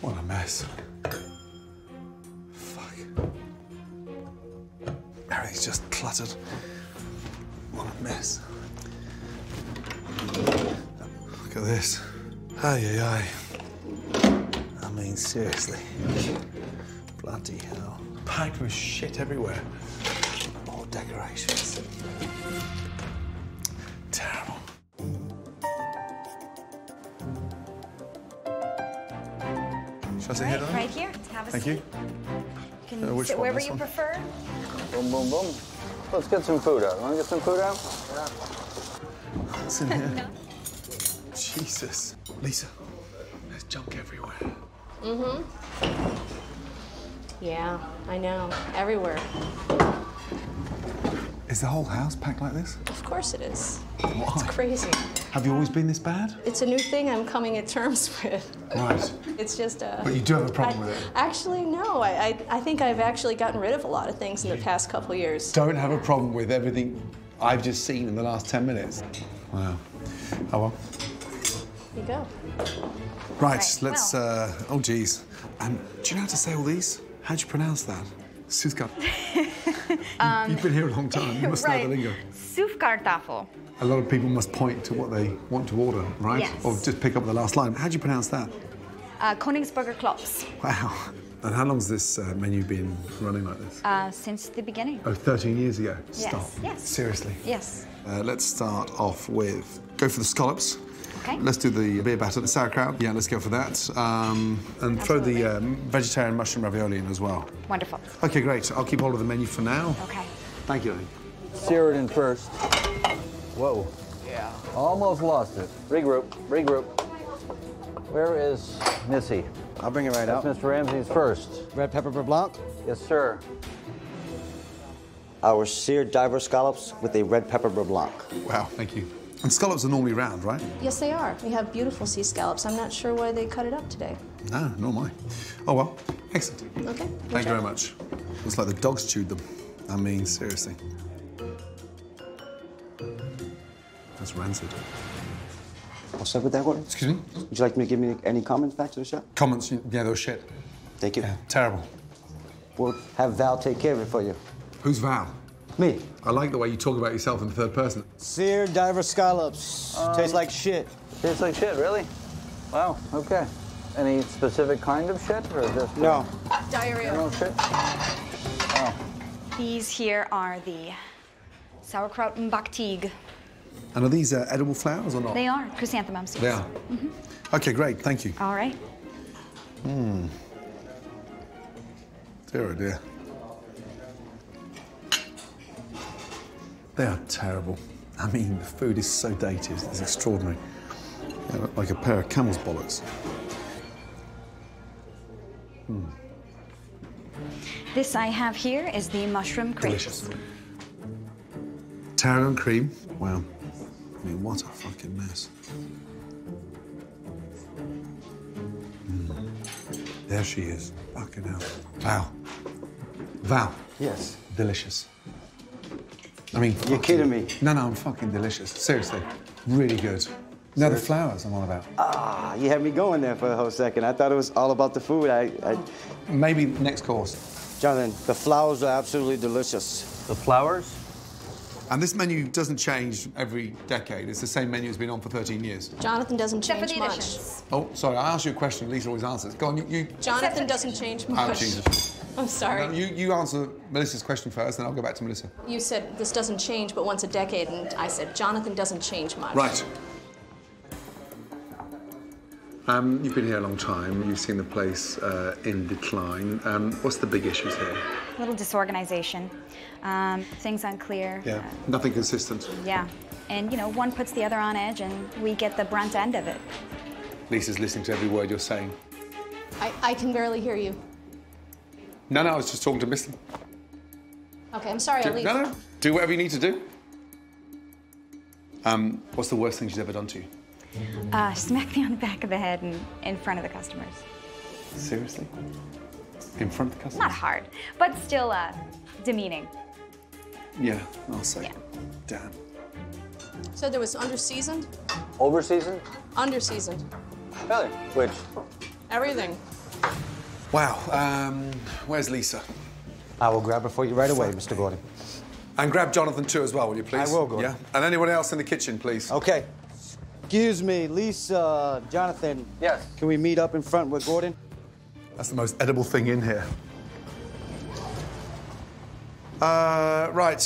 What a mess. Fuck. Everything's just cluttered. What a mess. Look at this. Ay, ay, ay. I mean, seriously. Bloody hell. Packed with shit everywhere. More decorations. Terrible. Shall I say hello? Right here. Have a seat. Thank you. You can sit wherever you prefer. Boom, boom, boom. Let's get some food out. Want to get some food out? Yeah. What's in here? No. Jesus. Lisa, there's junk everywhere. Mm-hmm. Yeah, I know. Everywhere. Is the whole house packed like this? Of course it is. Why? It's crazy. Have you always been this bad? It's a new thing I'm coming to terms with. Right. It's just a... But you do have a problem with it. Actually, no. I think I've actually gotten rid of a lot of things in the past couple of years. Don't have a problem with everything I've just seen in the last 10 minutes. Wow. Oh, well. There you go. Right, let's... Oh, geez. Do you know how to say all these? How'd you pronounce that? Süßkartoffel. You've been here a long time. You must know the lingo. Süßkartoffel. A lot of people must point to what they want to order, right? Yes. Or just pick up the last line. How do you pronounce that? Königsburger Klops. Wow. And how long has this menu been running like this? Since the beginning. Oh, 13 years ago? Yes. Stop. Yes. Seriously? Yes. Let's start off with, go for the scallops. Okay. Let's do the beer batter, the sauerkraut. Yeah, let's go for that. And absolutely. Throw the vegetarian mushroom ravioli in as well. Wonderful. Okay, great. I'll keep hold of the menu for now. Okay. Thank you, Lily. Sear it in first. Whoa. Yeah. Almost lost it. Regroup, regroup. Where is Missy? I'll bring it right up. That's Mr. Ramsay's first. Red pepper beurre blanc? Yes, sir. Our seared diver scallops with a red pepper beurre blanc. Wow, thank you. And scallops are normally round, right? Yes, they are. We have beautiful sea scallops. I'm not sure why they cut it up today. No, nor am I. Oh, well, excellent. Okay. Thank you very much. Looks like the dogs chewed them. I mean, seriously. That's rancid. What's up with that, Gordon? Excuse me? Would you like me to give me any comments back to the chef? Comments? Yeah, those shit. Thank you. Yeah, terrible. We'll have Val take care of it for you. Who's Val? Me. I like the way you talk about yourself in the third person. Seared diver scallops. Tastes like shit. Tastes like shit, really? Wow, okay. Any specific kind of shit or just... No. Diarrhea. No shit? Oh. These here are the sauerkraut and baktig. And are these edible flowers or not? They are, chrysanthemum seeds. They are? Mm-hmm. Okay, great, thank you. All right. Mmm. Dear, oh dear. They are terrible. I mean, the food is so dated, it's extraordinary. They look like a pair of camel's bollocks. Mm. This I have here is the mushroom crepe. Delicious. Tarragon cream, wow. I mean, what a fucking mess. Mm. There she is. Fucking hell. Wow. Val. Yes. Delicious. I mean, you're kidding me. No, no, I'm fucking delicious. Seriously. Really good. Now the flowers I'm all about. Ah, you had me going there for a whole second. I thought it was all about the food. Maybe next course. Jonathan, the flowers are absolutely delicious. The flowers? And this menu doesn't change every decade. It's the same menu that's been on for 13 years. Jonathan doesn't change much. Oh, sorry, I asked you a question, Lisa always answers. Go on, you... Jonathan doesn't change much. Oh, Jesus. I'm sorry. No, you answer Melissa's question first, then I'll go back to Melissa. You said this doesn't change but once a decade, and I said Jonathan doesn't change much. Right. You've been here a long time. You've seen the place in decline. What's the big issues here? A little disorganization. Things unclear. Yeah, nothing consistent. Yeah, and you know, one puts the other on edge and we get the brunt end of it. Lisa's listening to every word you're saying. I can barely hear you. No, no, I was just talking to Miss. Okay, I'm sorry, I'll leave. No, no, do whatever you need to do. What's the worst thing she's ever done to you? Smack me on the back of the head and in front of the customers. Seriously? In front of the customers? Not hard, but still demeaning. Yeah, I'll say. Yeah. Damn. So there was under-seasoned? Over-seasoned? Under-seasoned. Really? Which? Everything. Wow, where's Lisa? I will grab her for you right away, Mr. Gordon. And grab Jonathan too as well, will you please? I will, Gordon. Yeah? And anyone else in the kitchen, please. Okay. Excuse me, Lisa, Jonathan. Yes. Can we meet up in front with Gordon? That's the most edible thing in here. Right.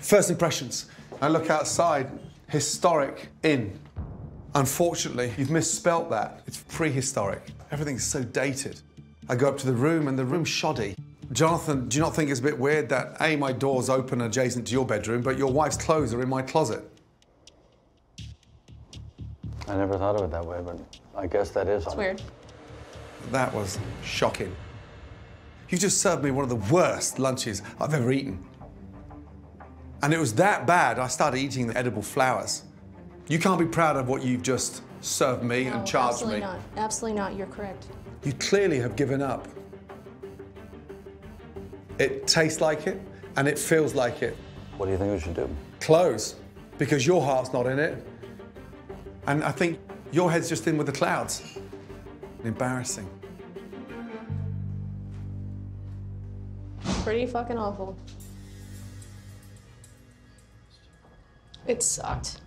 First impressions. I look outside. Historic inn. Unfortunately, you've misspelt that. It's prehistoric. Everything's so dated. I go up to the room and the room's shoddy. Jonathan, do you not think it's a bit weird that A, my door's open adjacent to your bedroom, but your wife's clothes are in my closet? I never thought of it that way, but I guess that is. It's weird. That was shocking. You just served me one of the worst lunches I've ever eaten. And it was that bad, I started eating the edible flowers. You can't be proud of what you've just served me and charged me. Absolutely not. Absolutely not. You're correct. You clearly have given up. It tastes like it, and it feels like it. What do you think we should do? Close, because your heart's not in it. And I think your head's just in with the clouds. Embarrassing. pretty fucking awful. It sucked.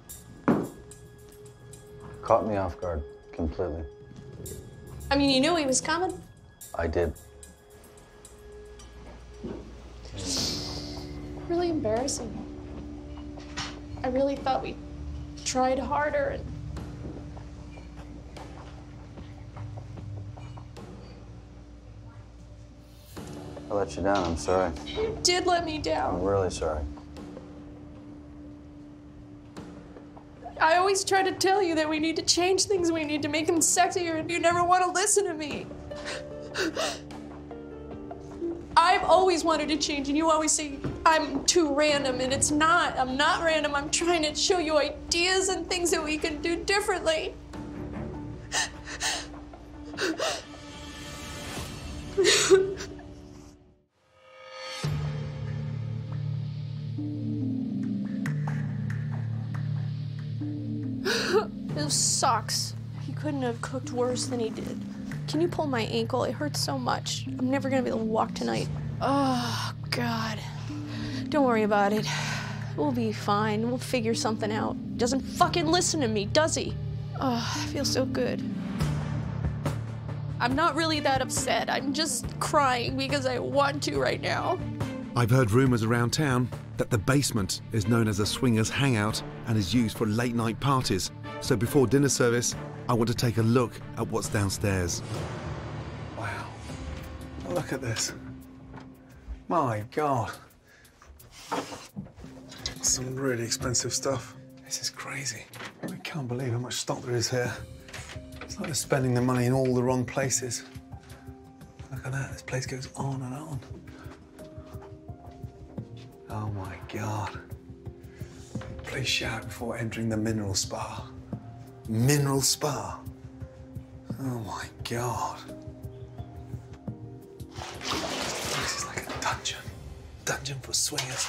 Caught me off guard completely. I mean, you knew he was coming. I did. Really embarrassing. I really thought we tried harder and... I let you down, I'm sorry. You did let me down. I'm really sorry. I always try to tell you that we need to change things, we need to make them sexier, and you never want to listen to me. I've always wanted to change, and you always say I'm too random, and it's not. I'm not random. I'm trying to show you ideas and things that we can do differently. Those socks. He couldn't have cooked worse than he did. Can you pull my ankle? It hurts so much. I'm never gonna be able to walk tonight. Oh, God. Don't worry about it. We'll be fine. We'll figure something out. Doesn't fucking listen to me, does he? Oh, I feel so good. I'm not really that upset. I'm just crying because I want to right now. I've heard rumors around town that the basement is known as a swingers hangout and is used for late night parties. So before dinner service, I want to take a look at what's downstairs. Wow, look at this. My God. Some really expensive stuff. This is crazy. I can't believe how much stock there is here. It's like they're spending the money in all the wrong places. Look at that, this place goes on and on. Oh my God. Please shout before entering the mineral spa. Mineral spa? Oh my God. This is like a dungeon. Dungeon for swingers.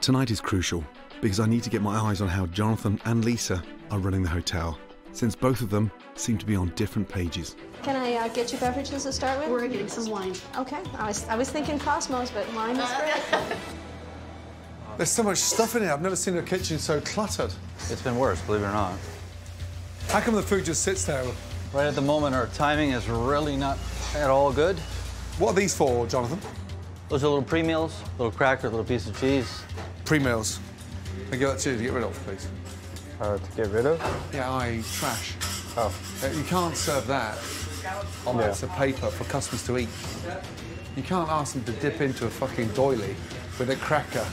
Tonight is crucial because I need to get my eyes on how Jonathan and Lisa are running the hotel, since both of them seem to be on different pages. Can I get you beverages to start with? We're getting some wine. Okay, I was thinking Cosmos, but wine is great. There's so much stuff in here. I've never seen a kitchen so cluttered. It's been worse, believe it or not. How come the food just sits there? Right at the moment, our timing is really not at all good. What are these for, Jonathan? Those are little pre-meals, little cracker, little piece of cheese. Pre-meals. I give that to you to get rid of, please. To get rid of? Yeah, I trash. Oh. You can't serve that on bits of paper for customers to eat. You can't ask them to dip into a fucking doily with a cracker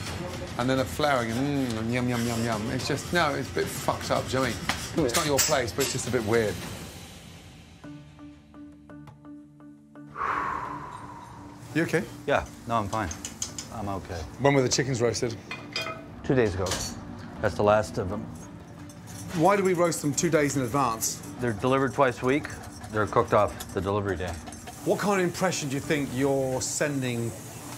and then a flowering and yum, yum, yum, yum. It's just, no, it's a bit fucked up, do you know what I mean? It's not your place, but it's just a bit weird. You okay? Yeah, no, I'm fine. I'm okay. When were the chickens roasted? 2 days ago. That's the last of them. Why do we roast them 2 days in advance? They're delivered twice a week. They're cooked off the delivery day. What kind of impression do you think you're sending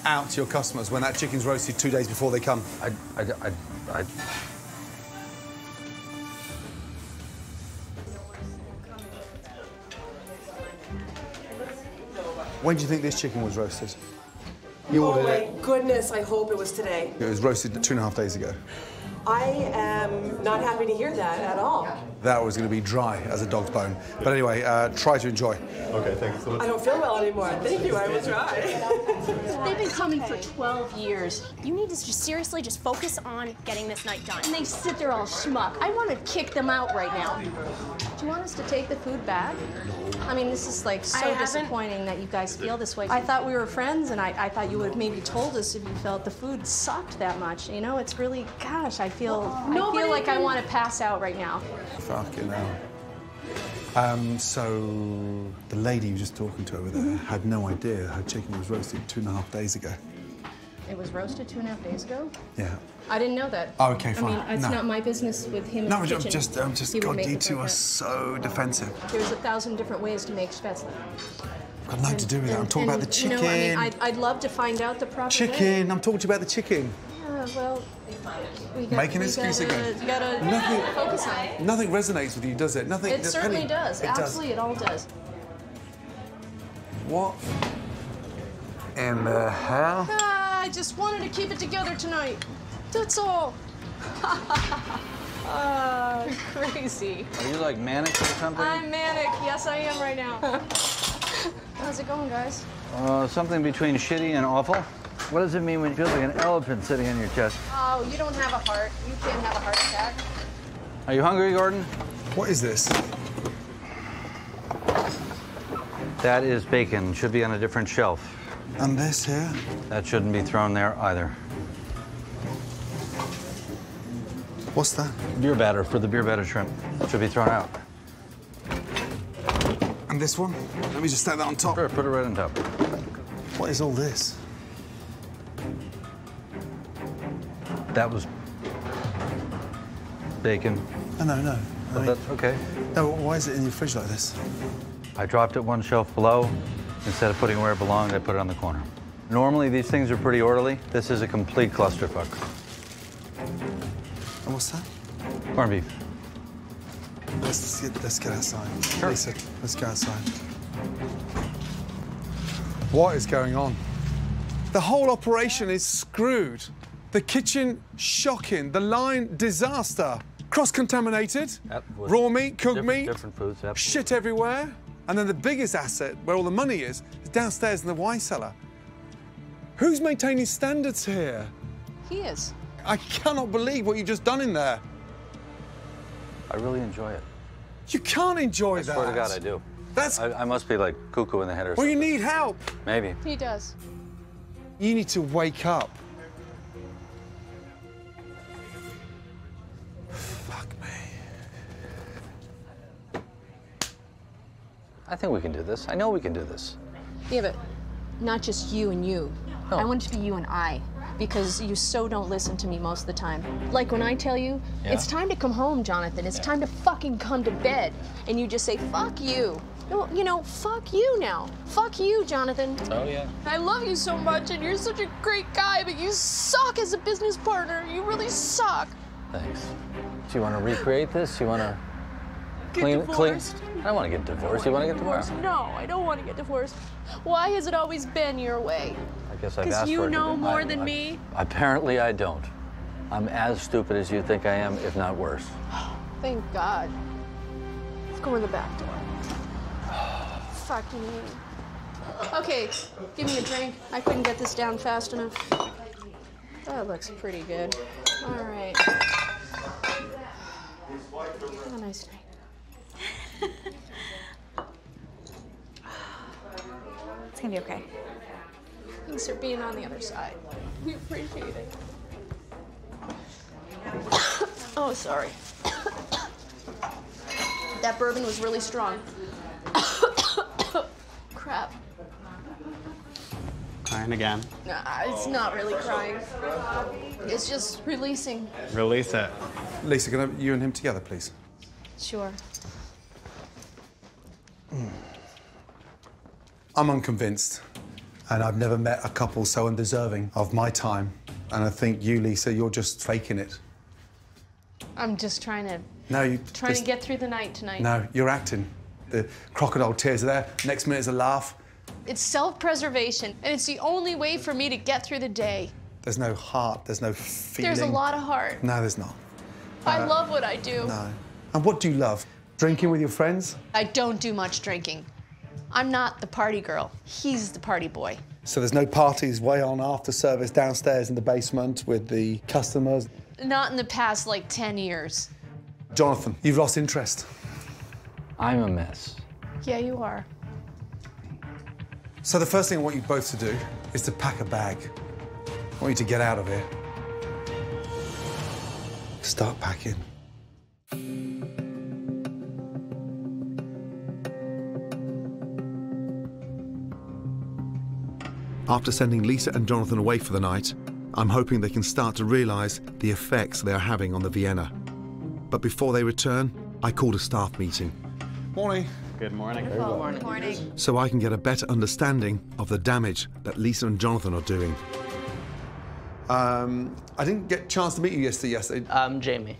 out to your customers when that chicken's roasted 2 days before they come? When do you think this chicken was roasted? You ordered it. Oh my goodness, I hope it was today. It was roasted 2.5 days ago. I am not happy to hear that at all. That was going to be dry as a dog's bone. But anyway, try to enjoy. Okay, thanks so much. I don't feel well anymore. Thank you, I will try. They've been coming for 12 years. You need to just seriously just focus on getting this night done. And they sit there all schmuck. I want to kick them out right now. Do you want us to take the food back? I mean, this is like so disappointing that you guys feel this way. I thought we were friends, and I thought you would have maybe told us if you felt the food sucked that much. You know, it's really, gosh, I feel like I want to pass out right now. Fucking hell. So the lady you were just talking to over there had no idea her chicken was roasted 2.5 days ago. It was roasted 2.5 days ago? Yeah. I didn't know that. Oh, okay, fine. I mean, it's not my business with him. No, I'm just God, you two are so defensive. There's 1,000 different ways to make spätzle. I've got nothing to do with that. I'm talking about the chicken. You know, I mean, I'd love to find out the proper way. I'm talking to you about the chicken. Yeah, well, we gotta, you gotta focus on it. Nothing resonates with you, does it? Nothing. It certainly does. Absolutely, it all does. What in the hell? I just wanted to keep it together tonight. That's all. Crazy. Are you like manic or something? I'm manic. Yes, I am right now. How's it going, guys? Something between shitty and awful. What does it mean when you feel like an elephant sitting on your chest? Oh, you don't have a heart. You can't have a heart attack. Are you hungry, Gordon? What is this? That is bacon. Should be on a different shelf. And this here? That shouldn't be thrown there either. What's that? Beer batter for the beer batter shrimp. Should be thrown out. And this one? Let me just stack that on top. Sure, put it right on top. What is all this? That was bacon. Oh, no. I mean, that's okay. No, why is it in your fridge like this? I dropped it one shelf below. Instead of putting it where it belonged, I put it on the corner. Normally, these things are pretty orderly. This is a complete clusterfuck. And what's that? Corned beef. Let's get outside. Sure. Lisa, let's go outside. What is going on? The whole operation is screwed. The kitchen, shocking. The line, disaster. Cross-contaminated. Raw meat, cooked meat. Different foods. Absolutely. Shit everywhere. And then the biggest asset, where all the money is downstairs in the wine cellar. Who's maintaining standards here? He is. I cannot believe what you've just done in there. I really enjoy it. You can't enjoy that. I swear to God, I do. That's... I must be like cuckoo in the head or something. Well, you need help. Maybe. He does. You need to wake up. I think we can do this. I know we can do this. Yeah, but not just you and you. No. I want it to be you and I, because you so don't listen to me most of the time. Like when I tell you, it's time to come home, Jonathan. It's time to fucking come to bed. And you just say, fuck you. No, you know, fuck you now. Fuck you, Jonathan. Oh, yeah. I love you so much, and you're such a great guy, but you suck as a business partner. You really suck. Thanks. Do you want to recreate this? Do you want to... Get divorced? I don't want to get divorced. You want to get divorced? No, I don't want to get divorced. Why has it always been your way? I guess I've asked for it. Because you know more than me? Apparently, I don't. I'm as stupid as you think I am, if not worse. Thank God. Let's go in the back door. Fucking me. Okay, give me a drink. I couldn't get this down fast enough. That looks pretty good. All right. Have a nice night. It's gonna be okay. Thanks for being on the other side. We appreciate it. Oh, sorry. That bourbon was really strong. Crap. Crying again. Nah, it's not really crying. It's just releasing. Release it. Lisa, can I have you and him together, please? Sure. I'm unconvinced, and I've never met a couple so undeserving of my time. And I think you, Lisa, you're just faking it. I'm just trying to... No, you... Trying to get through the night tonight. No, you're acting. The crocodile tears are there. Next minute's a laugh. It's self-preservation, and it's the only way for me to get through the day. There's no heart, there's no feeling. There's a lot of heart. No, there's not. I love what I do. No. And what do you love? Drinking with your friends? I don't do much drinking. I'm not the party girl. He's the party boy. So there's no parties way on after service downstairs in the basement with the customers? Not in the past, like, 10 years. Jonathan, you've lost interest. I'm a mess. Yeah, you are. So the first thing I want you both to do is to pack a bag. I want you to get out of here. Start packing. After sending Lisa and Jonathan away for the night, I'm hoping they can start to realize the effects they are having on the Vienna. But before they return, I called a staff meeting. Morning. Good morning. Good morning. Good morning. So I can get a better understanding of the damage that Lisa and Jonathan are doing. I didn't get a chance to meet you yesterday. I'm Jamie.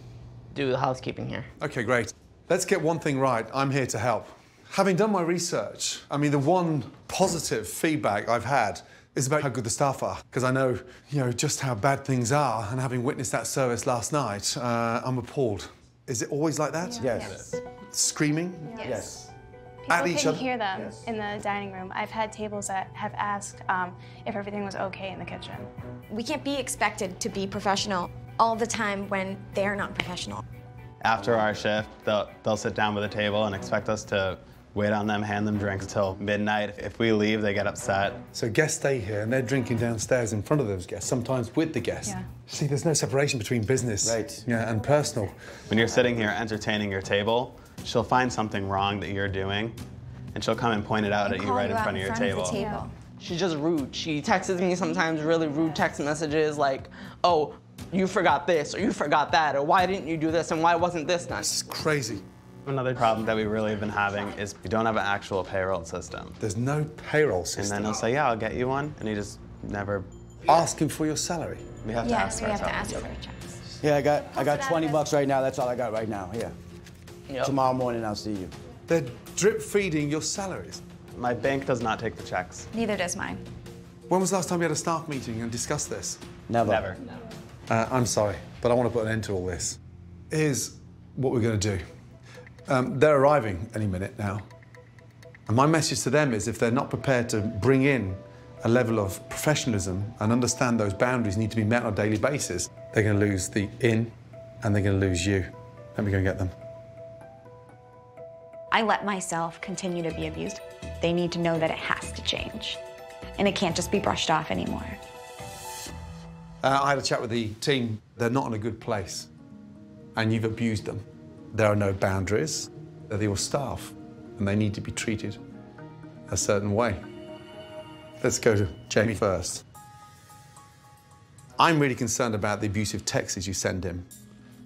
Do the housekeeping here. Okay, great. Let's get one thing right. I'm here to help. Having done my research, I mean, the one positive feedback I've had is about how good the staff are, because I know, you know, just how bad things are, and having witnessed that service last night, I'm appalled. Is it always like that? Yeah. Yes. Yes. Screaming? Yes. Yes. People couldn't hear them in the dining room. I've had tables that have asked if everything was okay in the kitchen. We can't be expected to be professional all the time when they're not professional. After our shift, they'll sit down with a table and expect us to wait on them, hand them drinks until midnight. If we leave, they get upset. So guests stay here and they're drinking downstairs in front of those guests, sometimes with the guests. Yeah. See, there's no separation between business and personal. When you're sitting here entertaining your table, she'll find something wrong that you're doing, and she'll come and point it out at you right in front of your table. Yeah. She's just rude. She texts me sometimes really rude text messages like, oh, you forgot this, or you forgot that, or why didn't you do this, and why wasn't this done? It's crazy. Another problem that we really have been having is we don't have an actual payroll system. There's no payroll system. And then they'll say, yeah, I'll get you one, and you just never... Ask him for your salary. We have to ask for our checks. Yeah, I got 20 bucks right now. That's all I got right now, yeah. Yep. Tomorrow morning, I'll see you. They're drip-feeding your salaries. My bank does not take the checks. Neither does mine. When was the last time you had a staff meeting and discussed this? Never. Never. Never. I'm sorry, but I want to put an end to all this. Here's what we're going to do. They're arriving any minute now. And my message to them is if they're not prepared to bring in a level of professionalism and understand those boundaries need to be met on a daily basis, they're going to lose the inn and they're going to lose you. Let me go and get them. I let myself continue to be abused. They need to know that it has to change, and it can't just be brushed off anymore. I had a chat with the team. They're not in a good place, and you've abused them. There are no boundaries. They're your staff, and they need to be treated a certain way. Let's go to Jamie first. I'm really concerned about the abusive texts you send him.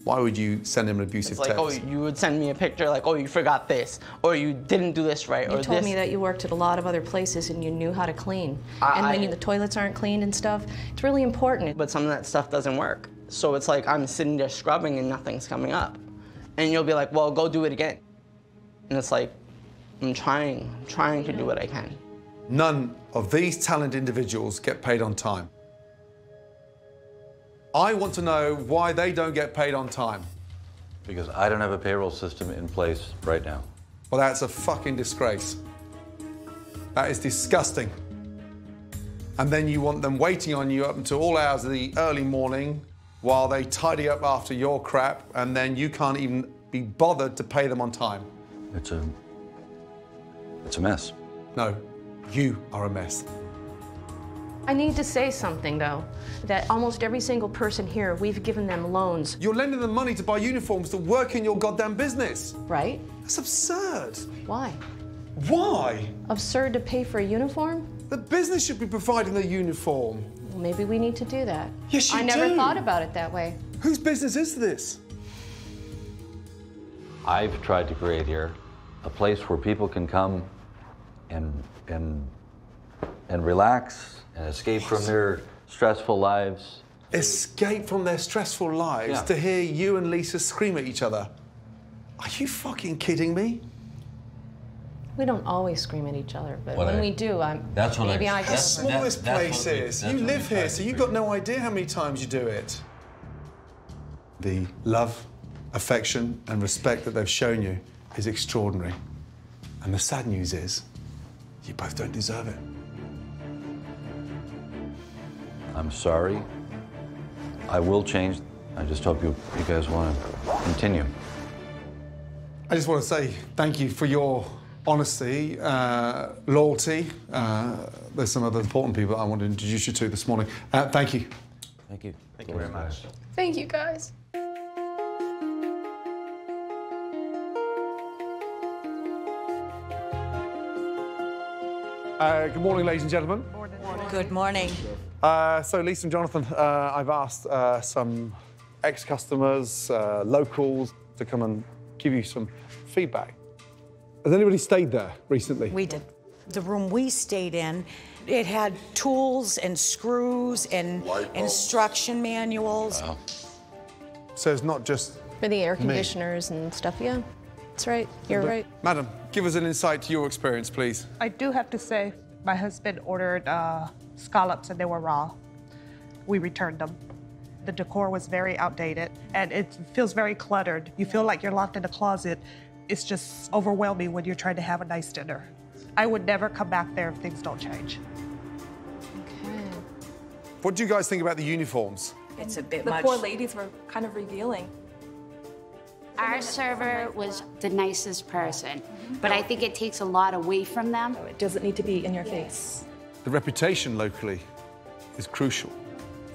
Why would you send him an abusive text? Oh, you would send me a picture like, oh, you forgot this, or you didn't do this right, or this. You told me that you worked at a lot of other places and you knew how to clean. And when the toilets aren't cleaned and stuff, it's really important. But some of that stuff doesn't work. So it's like I'm sitting there scrubbing and nothing's coming up. And you'll be like, well, go do it again. And it's like, I'm trying to do what I can. None of these talented individuals get paid on time. I want to know why they don't get paid on time. Because I don't have a payroll system in place right now. Well, that's a fucking disgrace. That is disgusting. And then you want them waiting on you up until all hours of the early morning while they tidy up after your crap, and then you can't even be bothered to pay them on time. It's a mess. No, you are a mess. I need to say something, though, that almost every single person here, we've given them loans. You're lending them money to buy uniforms to work in your goddamn business. Right? That's absurd. Why? Why? Absurd to pay for a uniform? The business should be providing the uniform. Well, maybe we need to do that. Yes, you do. I never thought about it that way. Whose business is this? I've tried to create here a place where people can come and relax, and escape from their stressful lives. Escape from their stressful lives to hear you and Lisa scream at each other. Are you fucking kidding me? We don't always scream at each other, but when we do, maybe I get it. How small this place is. You live here, so you've got no idea how many times you do it. The love, affection, and respect that they've shown you is extraordinary. And the sad news is, you both don't deserve it. I'm sorry. I will change. I just hope you guys want to continue. I just want to say thank you for your honesty, loyalty. There's some other important people I want to introduce you to this morning. Thank you. Thank you. Thank you very much. Thank you, guys. Good morning, ladies and gentlemen. Good morning. So Lisa and Jonathan, I've asked some ex-customers, locals, to come and give you some feedback. Has anybody stayed there recently? We did. The room we stayed in, it had tools and screws and instruction manuals. Wow. So it's not just for the air conditioners and stuff, yeah. That's right, you're right. Madam, give us an insight to your experience, please. I do have to say, my husband ordered scallops, and they were raw. We returned them. The decor was very outdated, and it feels very cluttered. You feel like you're locked in a closet. It's just overwhelming when you're trying to have a nice dinner. I would never come back there if things don't change. Okay. What do you guys think about the uniforms? It's a bit much. The poor ladies were kind of revealing. Our server was the nicest person, but I think it takes a lot away from them. It doesn't need to be in your face. The reputation locally is crucial.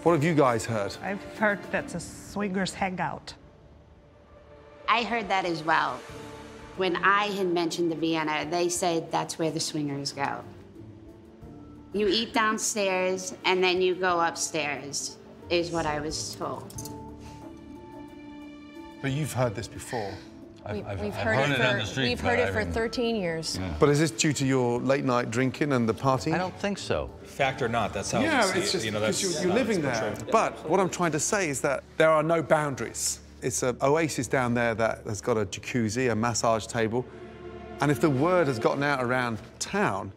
What have you guys heard? I've heard that's a swingers hangout. I heard that as well. When I had mentioned the Vienna, they said that's where the swingers go. You eat downstairs and then you go upstairs, is what I was told. But you've heard this before. We've heard it for 13 years. Yeah. But is this due to your late night drinking and the party? I don't think so. Fact or not, that's how you're living there. But what I'm trying to say is that there are no boundaries. It's an oasis down there that has got a jacuzzi, a massage table. And if the word has gotten out around town,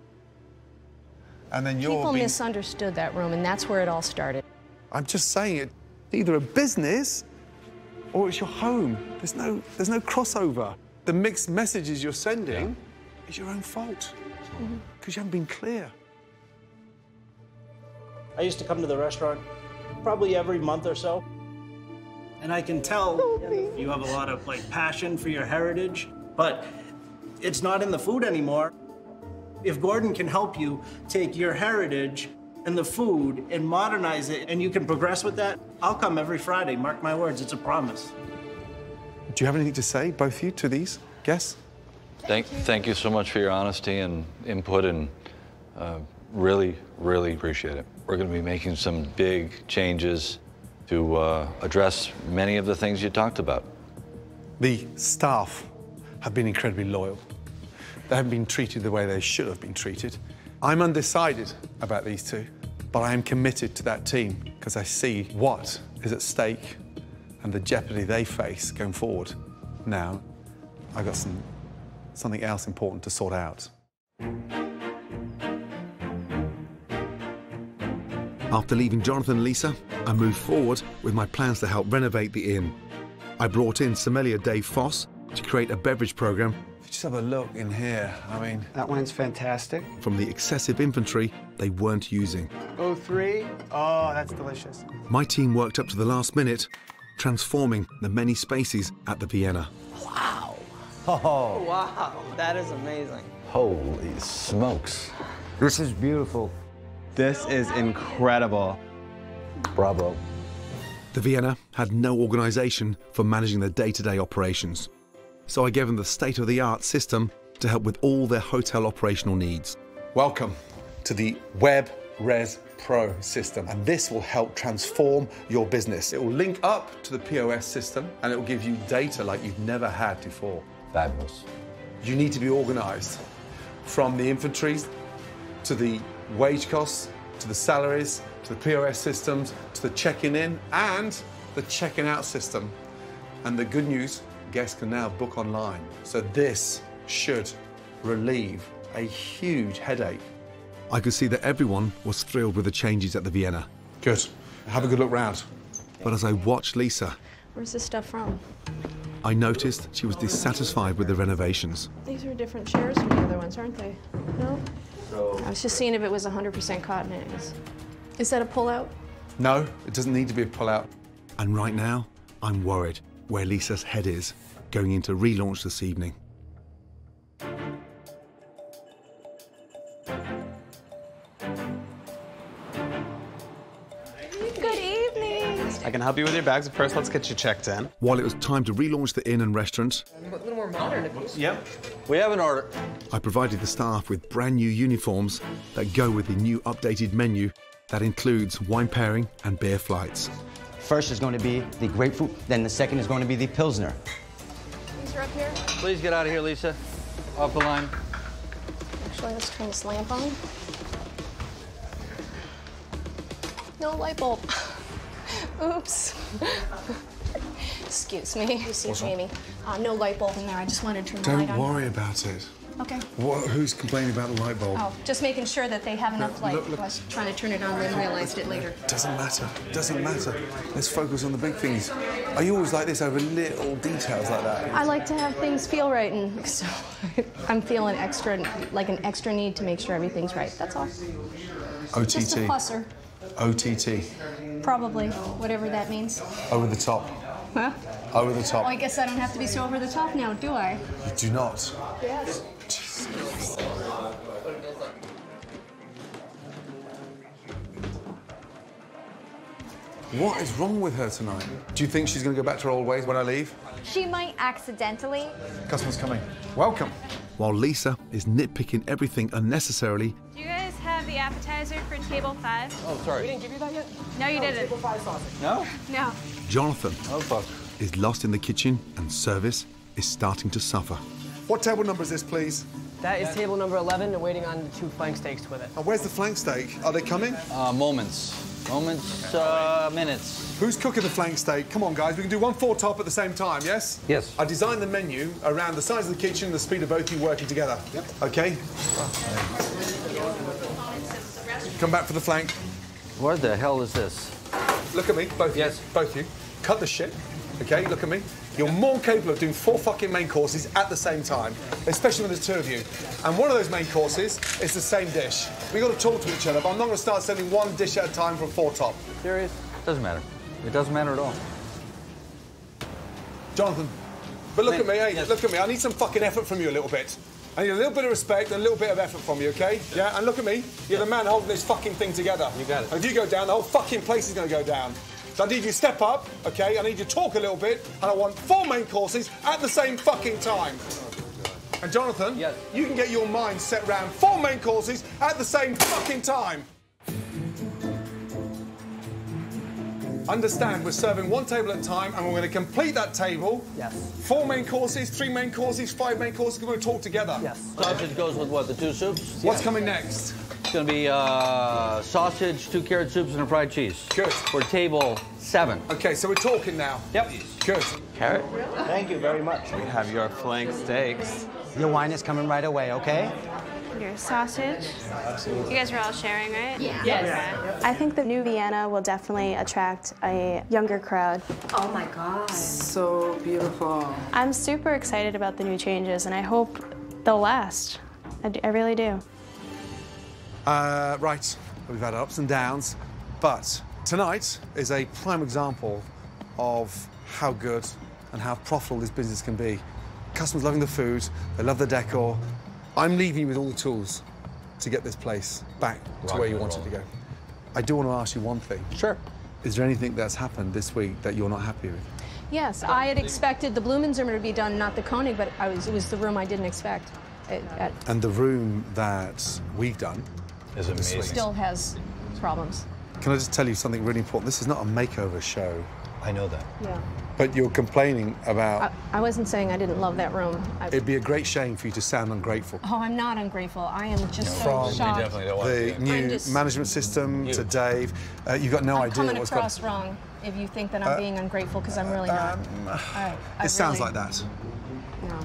and then you're people misunderstood that room, and that's where it all started. I'm just saying it, either a business or it's your home. There's no crossover. The mixed messages you're sending is your own fault, because you haven't been clear. I used to come to the restaurant probably every month or so, and I can tell you have a lot of passion for your heritage, but it's not in the food anymore. If Gordon can help you take your heritage and the food and modernize it, and you can progress with that, I'll come every Friday, mark my words, it's a promise. Do you have anything to say, both of you, to these guests? Thank you so much for your honesty and input, and really, really appreciate it. We're gonna be making some big changes to address many of the things you talked about. The staff have been incredibly loyal. They haven't been treated the way they should have been treated. I'm undecided about these two, but I am committed to that team because I see what is at stake and the jeopardy they face going forward. Now, I've got something else important to sort out. After leaving Jonathan and Lisa, I moved forward with my plans to help renovate the inn. I brought in sommelier Dave Foss to create a beverage program. Just have a look in here. I mean, that one's fantastic. From the excessive inventory they weren't using. 03? Oh, that's delicious. My team worked up to the last minute, transforming the many spaces at the Vienna. Wow. Oh, wow. That is amazing. Holy smokes. This is beautiful. This is incredible. Bravo. The Vienna had no organization for managing their day-to-day operations. So I gave them the state-of-the-art system to help with all their hotel operational needs. Welcome to the Web Res Pro system, and this will help transform your business. It will link up to the POS system, and it will give you data like you've never had before. Fabulous. You need to be organized, from the inventories, to the wage costs, to the salaries, to the POS systems, to the checking in, and the checking out system. And the good news, guests can now book online. So this should relieve a huge headache. I could see that everyone was thrilled with the changes at the Vienna. Good. Have a good look round. But as I watched Lisa... Where's this stuff from? I noticed she was dissatisfied with the renovations. These are different chairs from the other ones, aren't they? No? I was just seeing if it was 100% cotton. Is that a pull-out? No, it doesn't need to be a pull-out. And right now, I'm worried where Lisa's head is going into relaunch this evening. Good evening. I can help you with your bags, but first let's get you checked in. While it was time to relaunch the inn and restaurant, a little more modern. Yep, we have an order. I provided the staff with brand new uniforms that go with the new updated menu that includes wine pairing and beer flights. First is going to be the grapefruit, then the second is going to be the Pilsner. These are up here. Please get out of here, Lisa. Off the line. Actually, let's turn this lamp on. No light bulb. Oops. Excuse me. You see, Jamie. No light bulb in there. I just wanted to turn the light on. Don't worry about it. Okay. What, who's complaining about the light bulb? Oh, just making sure that they have enough light. Look. I was trying to turn it on and realized it later. Doesn't matter. Doesn't matter. Let's focus on the big things. Are you always like this over little details like that? I like to have things feel right, and so I'm feeling extra, like an extra need to make sure everything's right. That's all. OTT. Just a fusser. OTT. Probably, whatever that means. Over the top. Huh? Over the top. Oh, I guess I don't have to be so over the top now, do I? You do not. Yes. Jesus. What is wrong with her tonight? Do you think she's going to go back to her old ways when I leave? She might accidentally. Customer's coming. Welcome. While Lisa is nitpicking everything unnecessarily. Do you guys have the appetizer for table 5? Oh, sorry. We didn't give you that yet? No, you didn't. Table 5 sausage. No? No. Jonathan is lost in the kitchen and service is starting to suffer. What table number is this, please? That is table number 11. They're waiting on the 2 flank steaks with it. Oh, where's the flank steak? Are they coming? Minutes. Who's cooking the flank steak? Come on, guys, we can do 1 4-top at the same time, yes? Yes. I designed the menu around the size of the kitchen and the speed of both you working together. Yep. Okay? Come back for the flank. What the hell is this? Look at me, both of you. Both of you. Cut the shit. Okay, look at me. You're more capable of doing 4 fucking main courses at the same time, especially when there's 2 of you. And one of those main courses is the same dish. We've got to talk to each other, but I'm not going to start sending one dish at a time for a 4-top. Serious? Doesn't matter. It doesn't matter at all. Jonathan, but look at me, hey, look at me. I need some fucking effort from you a little bit. I need a little bit of respect and a little bit of effort from you, okay? Yeah, and look at me. You're the man holding this fucking thing together. You got it. And if you go down, the whole fucking place is going to go down. So I need you to step up, okay? I need you to talk a little bit, and I want 4 main courses at the same fucking time. And Jonathan, you can get your mind set round 4 main courses at the same fucking time. Understand, we're serving 1 table at a time, and we're going to complete that table. Yes. 4 main courses, 3 main courses, 5 main courses. We're going to talk together. Yes. Sausage goes with what? The 2 soups. What's coming next? It's going to be sausage, 2 carrot soups, and a fried cheese. Good. For table 7. Okay, so we're talking now. Yep. Good. Carrot. Thank you very much. We have your flank steaks. Your wine is coming right away. Okay. Your sausage. You guys are all sharing, right? Yeah. Yes. I think the new Vienna will definitely attract a younger crowd. Oh my God. So beautiful. I'm super excited about the new changes, and I hope they'll last. I really do. Right. We've had ups and downs, but tonight is a prime example of how good and how profitable this business can be. Customers loving the food. They love the decor. I'm leaving you with all the tools to get this place back to where you want it to go. I do want to ask you one thing. Sure. Is there anything that's happened this week that you're not happy with? Yes, I had expected the Blumenzimmer to be done, not the Koenig, but it was the room I didn't expect. And the room that we've done is amazing. Still has problems. Can I just tell you something really important? This is not a makeover show. I know that. Yeah. But you're complaining about... I wasn't saying I didn't love that room. It'd be a great shame for you to sound ungrateful. Oh, I'm not ungrateful. I am just so shocked. From the new management system to Dave, you've got no idea what's going on. I'm coming across wrong if you think that I'm being ungrateful, because I'm really not. It sounds like that. No,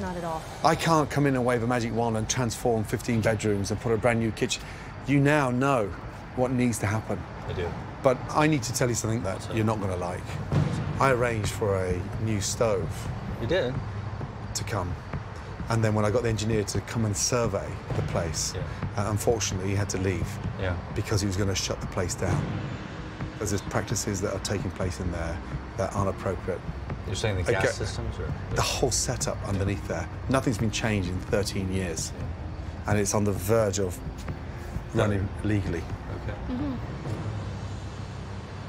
not at all. I can't come in and wave a magic wand and transform 15 bedrooms and put a brand new kitchen. You now know what needs to happen. I do. But I need to tell you something that you're not going to like. I arranged for a new stove. You did? To come. And then when I got the engineer to come and survey the place, unfortunately he had to leave because he was going to shut the place down. There's practices that are taking place in there that aren't appropriate. You're saying the gas systems? Or the whole setup underneath there. Nothing's been changed in 13 years. Yeah. And it's on the verge of running legally. Okay.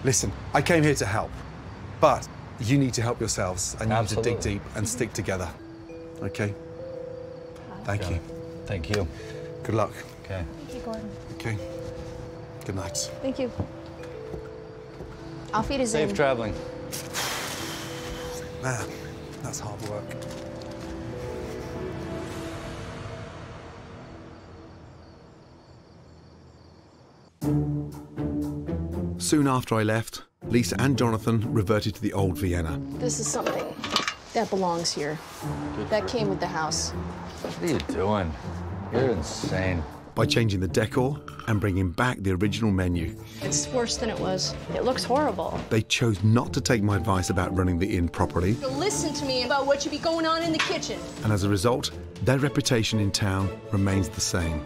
Listen, I came here to help, but you need to help yourselves and you need to dig deep and stick together. Okay? Thank you. Thank you. Good luck. Okay. Thank you, Gordon. Okay. Good night. Thank you. I'll feed his in. Safe traveling. Man, that's hard work. Soon after I left, Lisa and Jonathan reverted to the old Vienna. This is something That belongs here. That came with the house. What are you doing? You're insane. By changing the decor and bringing back the original menu. It's worse than it was. It looks horrible. They chose not to take my advice about running the inn properly. Listen to me about what should be going on in the kitchen. And as a result, their reputation in town remains the same.